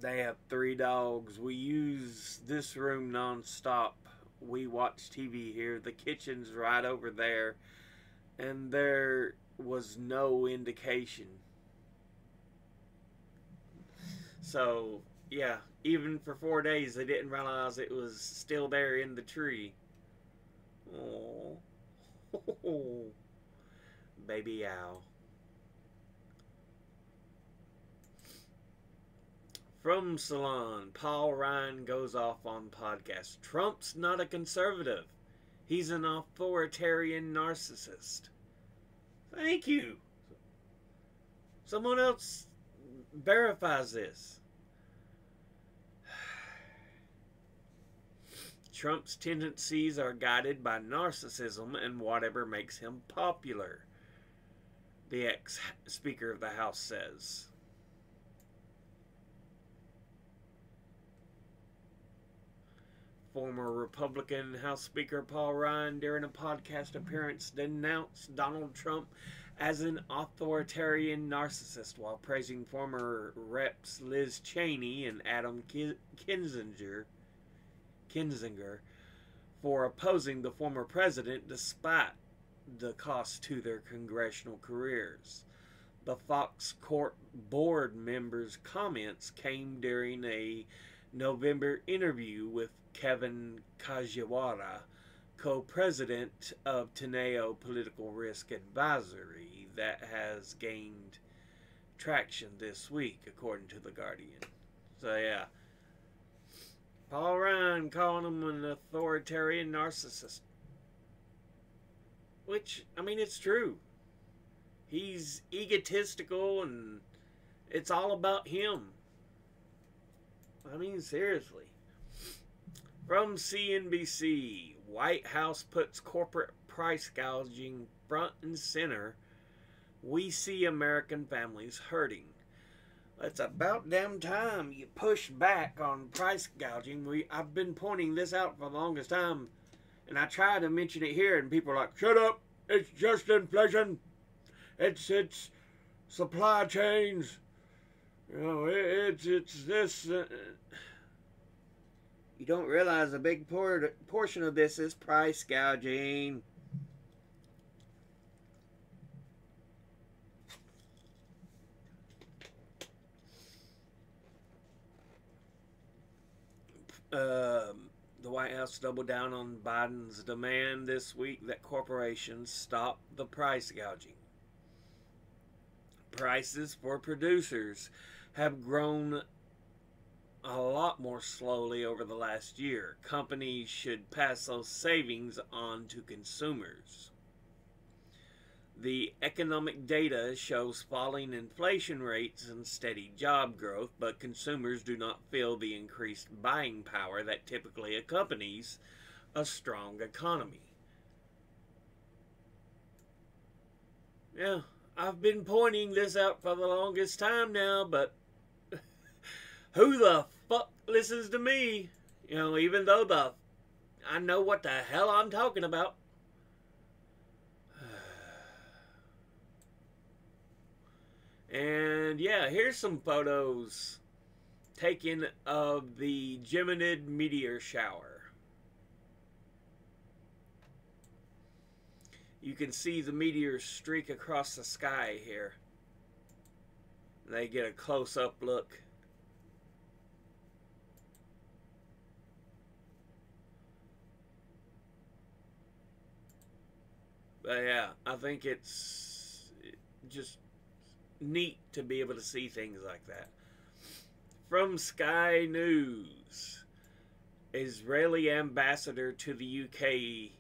They have three dogs. We use this room nonstop. We watch T V here. The kitchen's right over there. And there was no indication. So, yeah. Even for four days, they didn't realize it was still there in the tree. Oh, baby owl. From Salon, Paul Ryan goes off on podcast. Trump's not a conservative. He's an authoritarian narcissist. Thank you. Someone else verifies this. Trump's tendencies are guided by narcissism and whatever makes him popular, the ex-Speaker of the House says. Former Republican House Speaker Paul Ryan, during a podcast appearance, denounced Donald Trump as an authoritarian narcissist while praising former Reps Liz Cheney and Adam Kinzinger, Kinzinger for opposing the former president despite the cost to their congressional careers. The Fox Court board members' comments came during a November interview with Kevin Kajiwara, co-president of Teneo Political Risk Advisory, that has gained traction this week, according to The Guardian. So, yeah. Paul Ryan calling him an authoritarian narcissist. Which, I mean, it's true. He's egotistical and it's all about him. I mean, seriously. From C N B C, White House puts corporate price gouging front and center. We see American families hurting. It's about damn time you push back on price gouging. We, I've been pointing this out for the longest time, and I try to mention it here, and people are like, shut up, it's just inflation. It's, it's supply chains. You know, it's it's this. Uh, you don't realize a big por portion of this is price gouging. Uh, the White House doubled down on Biden's demand this week that corporations stop the price gouging. Prices for producers have grown a lot more slowly over the last year. Companies should pass those savings on to consumers. The economic data shows falling inflation rates and steady job growth, but consumers do not feel the increased buying power that typically accompanies a strong economy. Yeah. I've been pointing this out for the longest time now, but who the fuck listens to me? You know, even though the I know what the hell I'm talking about. And yeah, here's some photos taken of the Geminid meteor shower. You can see the meteors streak across the sky here. They get a close-up look. But yeah, I think it's just neat to be able to see things like that. From Sky News, Israeli ambassador to the U K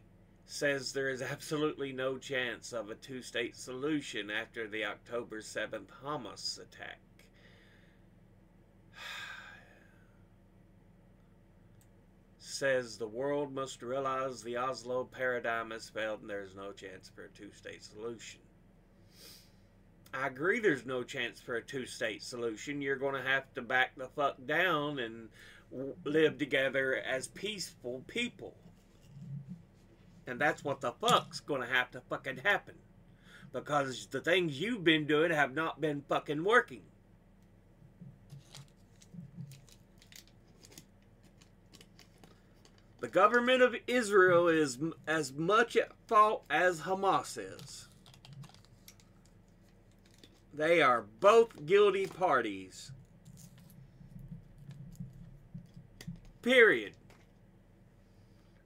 says there is absolutely no chance of a two-state solution after the October seventh Hamas attack. Says the world must realize the Oslo paradigm has failed and there's no chance for a two-state solution. I agree there's no chance for a two-state solution. You're going to have to back the fuck down and live together as peaceful people. And that's what the fuck's gonna have to fucking happen. Because the things you've been doing have not been fucking working. The government of Israel is as much at fault as Hamas is. They are both guilty parties. Period.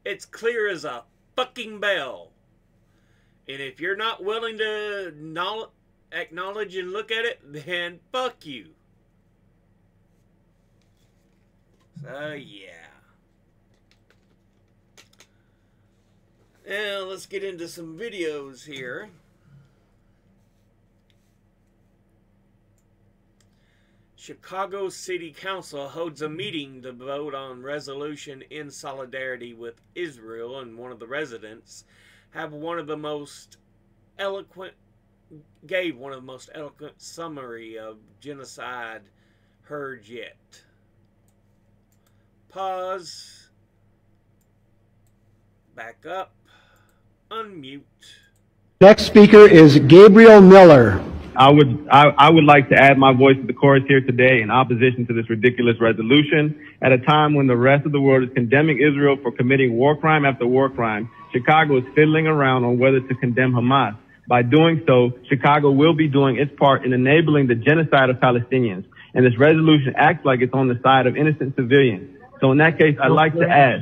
It's clear as a fucking bell. And if you're not willing to acknowledge and look at it, then fuck you. So yeah. Now let's get into some videos here. Chicago City Council holds a meeting to vote on resolution in solidarity with Israel, and one of the residents have one of the most eloquent gave one of the most eloquent summary of genocide heard yet. Pause. Back up. Unmute. Next speaker is Gabriel Miller. I would I, I would like to add my voice to the chorus here today in opposition to this ridiculous resolution. At a time when the rest of the world is condemning Israel for committing war crime after war crime, Chicago is fiddling around on whether to condemn Hamas. By doing so, Chicago will be doing its part in enabling the genocide of Palestinians. And this resolution acts like it's on the side of innocent civilians. So in that case, I'd like to add,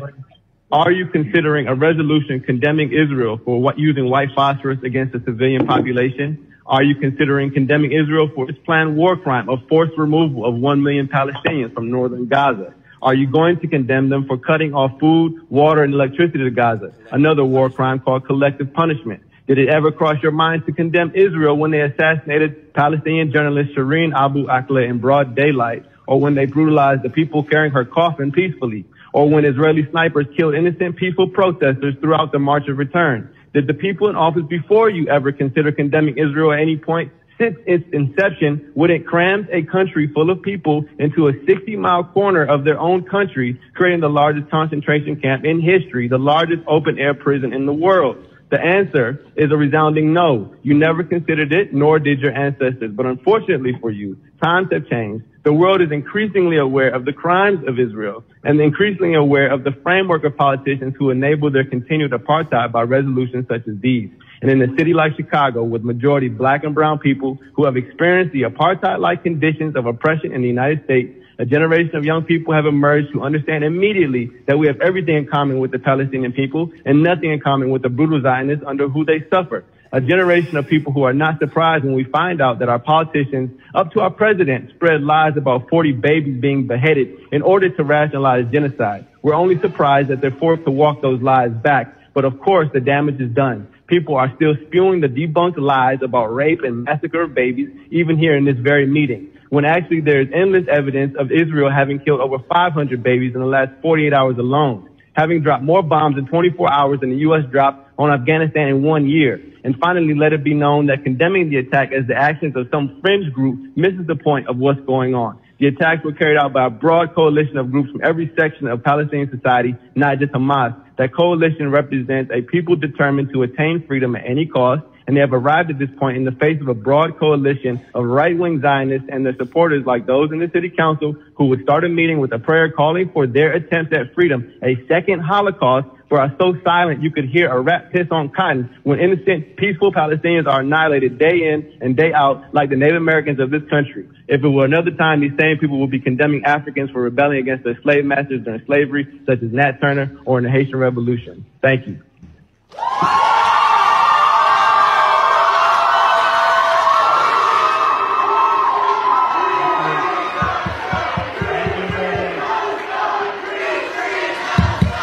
are you considering a resolution condemning Israel for what, using white phosphorus against the civilian population? Are you considering condemning Israel for its planned war crime of forced removal of one million Palestinians from northern Gaza? Are you going to condemn them for cutting off food, water, and electricity to Gaza? Another war crime called collective punishment. Did it ever cross your mind to condemn Israel when they assassinated Palestinian journalist Shireen Abu Akleh in broad daylight, or when they brutalized the people carrying her coffin peacefully, or when Israeli snipers killed innocent peaceful protesters throughout the March of Return? Did the people in office before you ever consider condemning Israel at any point since its inception, when it crammed a country full of people into a sixty-mile corner of their own country, creating the largest concentration camp in history, the largest open-air prison in the world? The answer is a resounding no. You never considered it, nor did your ancestors. But unfortunately for you, times have changed. The world is increasingly aware of the crimes of Israel and increasingly aware of the framework of politicians who enable their continued apartheid by resolutions such as these. And in a city like Chicago, with majority black and brown people who have experienced the apartheid-like conditions of oppression in the United States, a generation of young people have emerged who understand immediately that we have everything in common with the Palestinian people and nothing in common with the brutal Zionists under who they suffer. A generation of people who are not surprised when we find out that our politicians, up to our president, spread lies about forty babies being beheaded in order to rationalize genocide. We're only surprised that they're forced to walk those lies back. But of course, the damage is done. People are still spewing the debunked lies about rape and massacre of babies, even here in this very meeting, when actually there is endless evidence of Israel having killed over five hundred babies in the last forty-eight hours alone, having dropped more bombs in twenty-four hours than the U S dropped on Afghanistan in one year. And finally, let it be known that condemning the attack as the actions of some fringe group misses the point of what's going on. The attacks were carried out by a broad coalition of groups from every section of Palestinian society, not just Hamas. That coalition represents a people determined to attain freedom at any cost, and they have arrived at this point in the face of a broad coalition of right-wing Zionists and their supporters, like those in the city council, who would start a meeting with a prayer calling for their attempt at freedom, a second Holocaust, for are so silent you could hear a rat piss on cotton, when innocent, peaceful Palestinians are annihilated day in and day out, like the Native Americans of this country. If it were another time, these same people would be condemning Africans for rebelling against their slave masters during slavery, such as Nat Turner or in the Haitian Revolution. Thank you.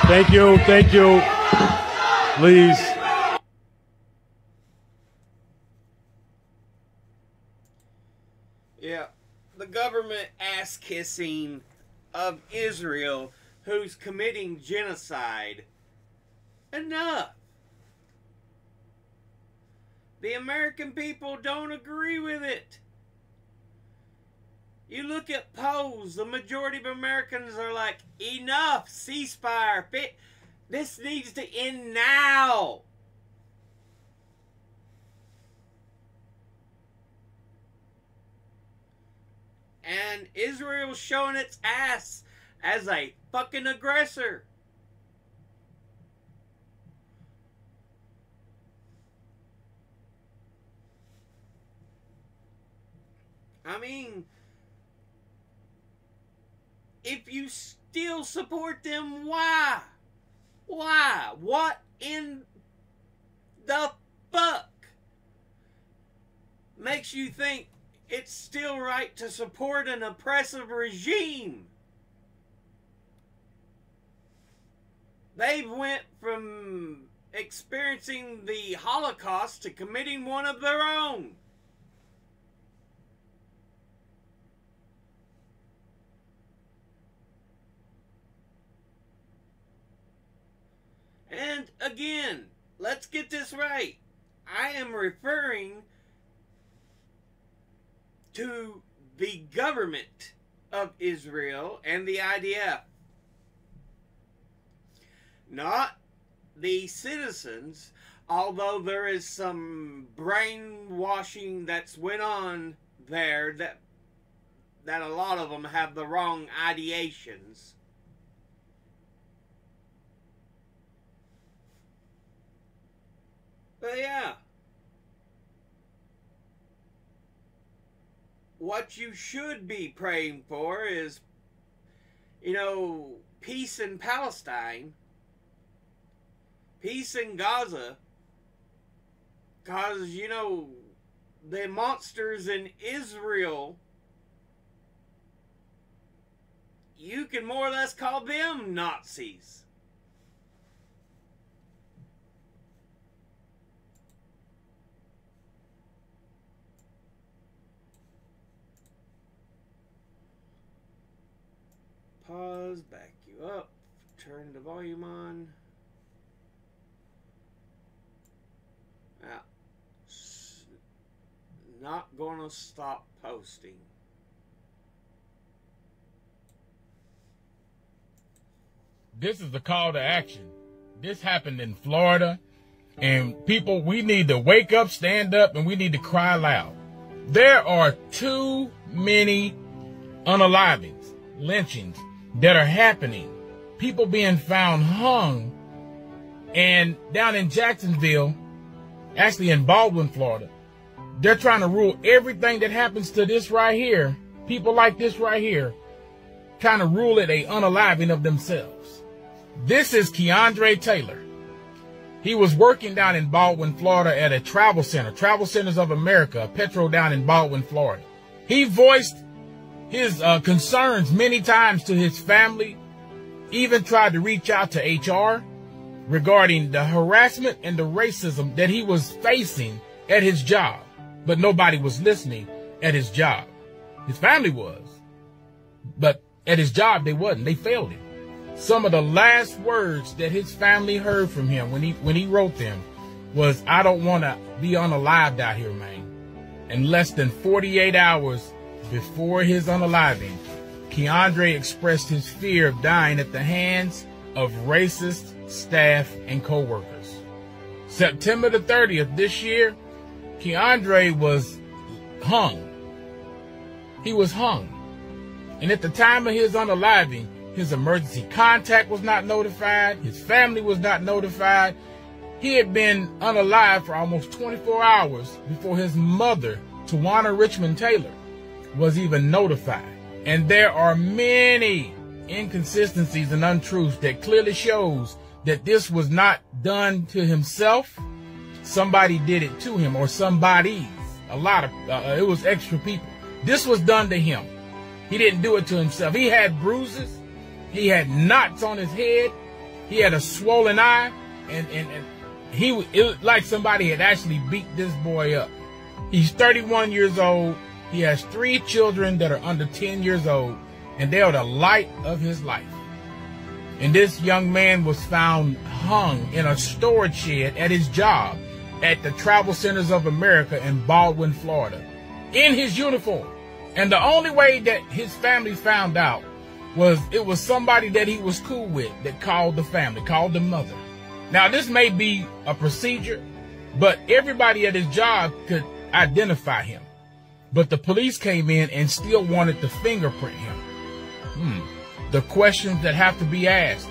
Thank you, thank you, please. Yeah, the government ass-kissing of Israel, who's committing genocide. Enough. The American people don't agree with it. You look at polls, the majority of Americans are like, enough, ceasefire, fit. This needs to end now. And Israel's showing its ass as a fucking aggressor. I mean, if you still support them, why? Why? What in the fuck makes you think it's still right to support an oppressive regime? They went from experiencing the Holocaust to committing one of their own. And again, let's get this right. I am referring to the government of Israel and the I D F, not the citizens, although there is some brainwashing that's went on there that that a lot of them have the wrong ideations. But yeah, what you should be praying for is, you know, peace in Palestine, peace in Gaza, because, you know, the monsters in Israel, you can more or less call them Nazis. Pause, back you up, turn the volume on. Now, not gonna stop posting. This is the call to action. This happened in Florida, and people, we need to wake up, stand up, and we need to cry loud. There are too many unalivings, lynchings that are happening, people being found hung, and down in Jacksonville, actually in Baldwin, Florida, they're trying to rule everything that happens to this right here, people like this right here, trying to rule it a unaliving of themselves. This is Keandre Taylor. He was working down in Baldwin, Florida at a travel center, Travel Centers of America, Petro down in Baldwin, Florida. He voiced his uh, concerns many times to his family, even tried to reach out to H R regarding the harassment and the racism that he was facing at his job, but nobody was listening at his job. His family was, but at his job they wasn't. They failed him. Some of the last words that his family heard from him when he when he wrote them was, "I don't want to be unalived out here, man." In less than forty-eight hours before his unaliving, Keandre expressed his fear of dying at the hands of racist staff and co-workers. September the thirtieth this year, Keandre was hung. He was hung. And at the time of his unaliving, his emergency contact was not notified. His family was not notified. He had been unalived for almost twenty-four hours before his mother, Tawana Richmond Taylor, was even notified. And there are many inconsistencies and untruths that clearly shows that this was not done to himself. Somebody did it to him, or somebody's. A lot of uh, it was extra people. This was done to him. He didn't do it to himself. He had bruises, he had knots on his head, he had a swollen eye, and and, and he it was like somebody had actually beat this boy up. He's thirty-one years old. He has three children that are under ten years old, and they are the light of his life. And this young man was found hung in a storage shed at his job at the Travel Centers of America in Baldwin, Florida, in his uniform. And the only way that his family found out was it was somebody that he was cool with that called the family, called the mother. Now, this may be a procedure, but everybody at his job could identify him. But the police came in and still wanted to fingerprint him. Hmm. The questions that have to be asked.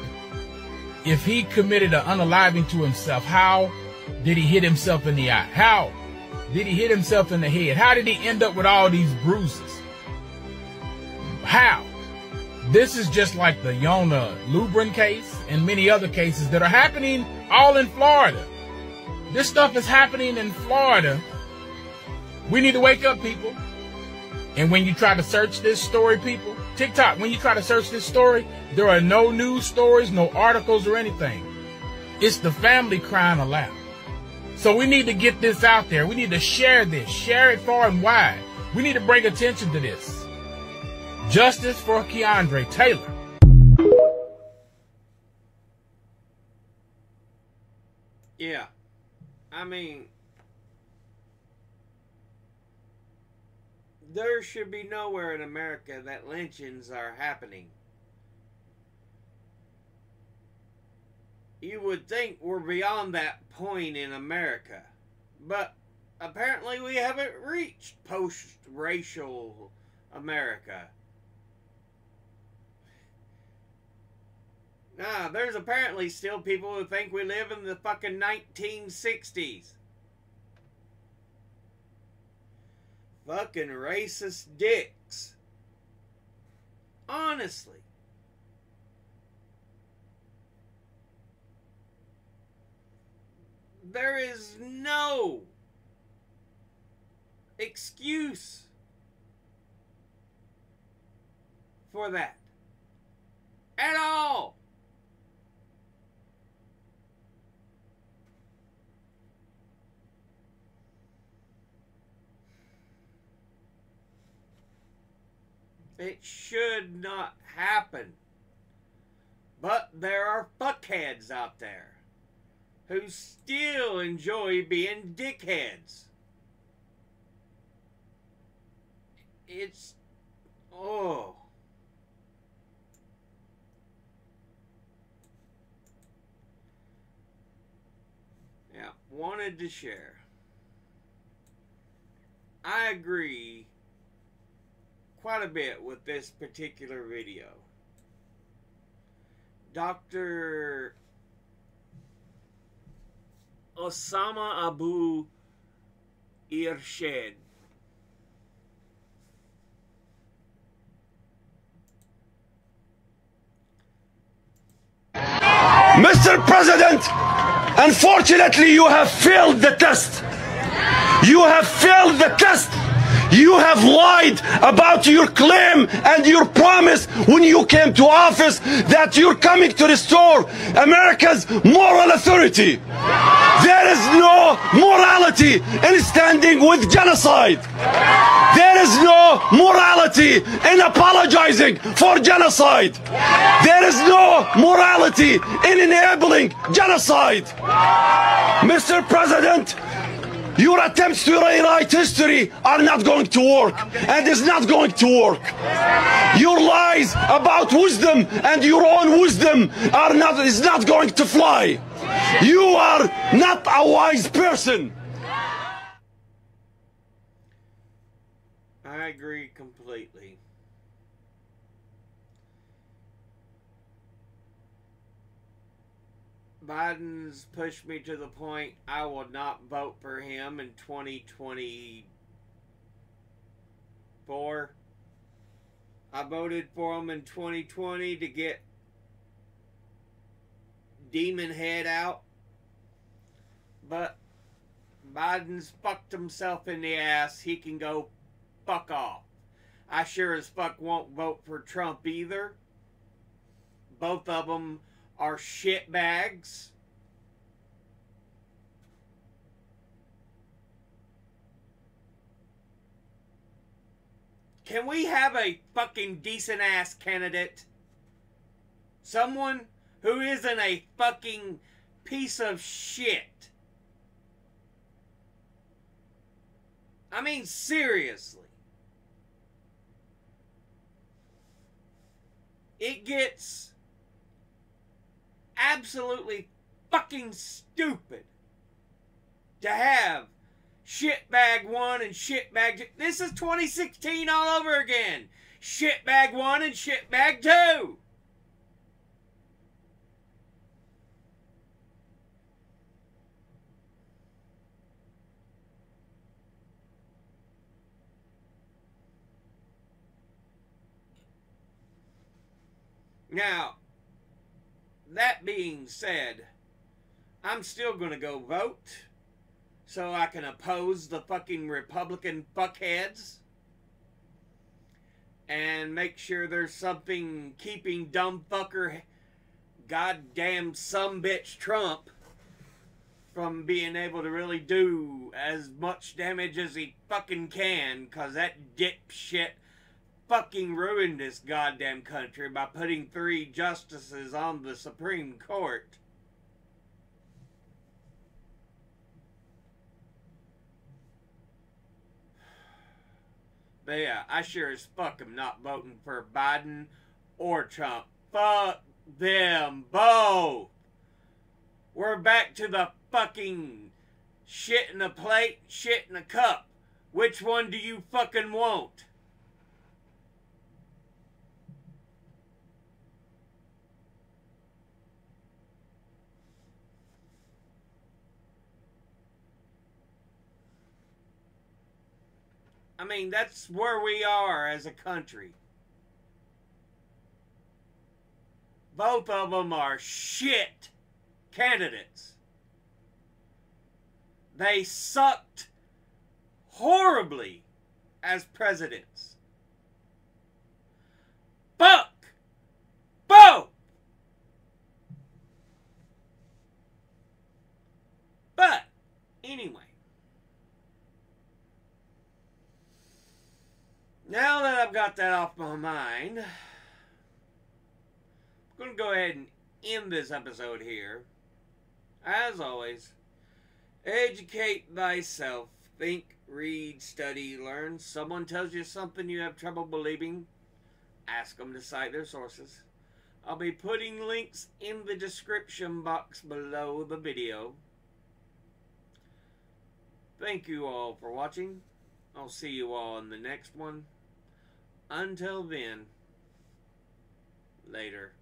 If he committed an unaliving to himself, how did he hit himself in the eye? How did he hit himself in the head? How did he end up with all these bruises? How? This is just like the Yona Lubrin case and many other cases that are happening all in Florida. This stuff is happening in Florida. We need to wake up, people. And when you try to search this story, people, TikTok, when you try to search this story, there are no news stories, no articles or anything. It's the family crying aloud. So we need to get this out there. We need to share this, share it far and wide. We need to bring attention to this. Justice for Keandre Taylor. Yeah. I mean, there should be nowhere in America that lynchings are happening. You would think we're beyond that point in America, but apparently we haven't reached post-racial America. Nah, there's apparently still people who think we live in the fucking nineteen sixties. Fucking racist dicks. Honestly. There is no excuse for that. At all. It should not happen. But there are fuckheads out there who still enjoy being dickheads. It's... oh. Yeah, wanted to share. I agree quite a bit with this particular video. Doctor Osama Abu Irshed. Mister President, unfortunately you have failed the test. You have failed the test. You have lied about your claim and your promise when you came to office that you're coming to restore America's moral authority. There is no morality in standing with genocide. There is no morality in apologizing for genocide. There is no morality in enabling genocide. Mister President, your attempts to rewrite history are not going to work, and is not going to work. Your lies about wisdom and your own wisdom are not is not going to fly. You are not a wise person. I agree completely. Biden's pushed me to the point I will not vote for him in twenty twenty-four. I voted for him in twenty twenty to get Demon Head out. But Biden's fucked himself in the ass. He can go fuck off. I sure as fuck won't vote for Trump either. Both of them are shitbags. Can we have a fucking decent ass candidate? Someone who isn't a fucking piece of shit. I mean, seriously. It gets absolutely fucking stupid to have shitbag one and shitbag two. This is twenty sixteen all over again. Shitbag one and shitbag two. Now, that being said, I'm still going to go vote so I can oppose the fucking Republican fuckheads and make sure there's something keeping dumb fucker goddamn sumbitch Trump from being able to really do as much damage as he fucking can, because that dipshit fucking ruined this goddamn country by putting three justices on the Supreme Court. But yeah, I sure as fuck am not voting for Biden or Trump. Fuck them both. We're back to the fucking shit in a plate, shit in a cup. Which one do you fucking want? I mean, that's where we are as a country. Both of them are shit candidates. They sucked horribly as presidents. Fuck! Both! But, anyway. Now that I've got that off my mind, I'm going to go ahead and end this episode here. As always, educate thyself. Think, read, study, learn. Someone tells you something you have trouble believing, ask them to cite their sources. I'll be putting links in the description box below the video. Thank you all for watching. I'll see you all in the next one. Until then, later.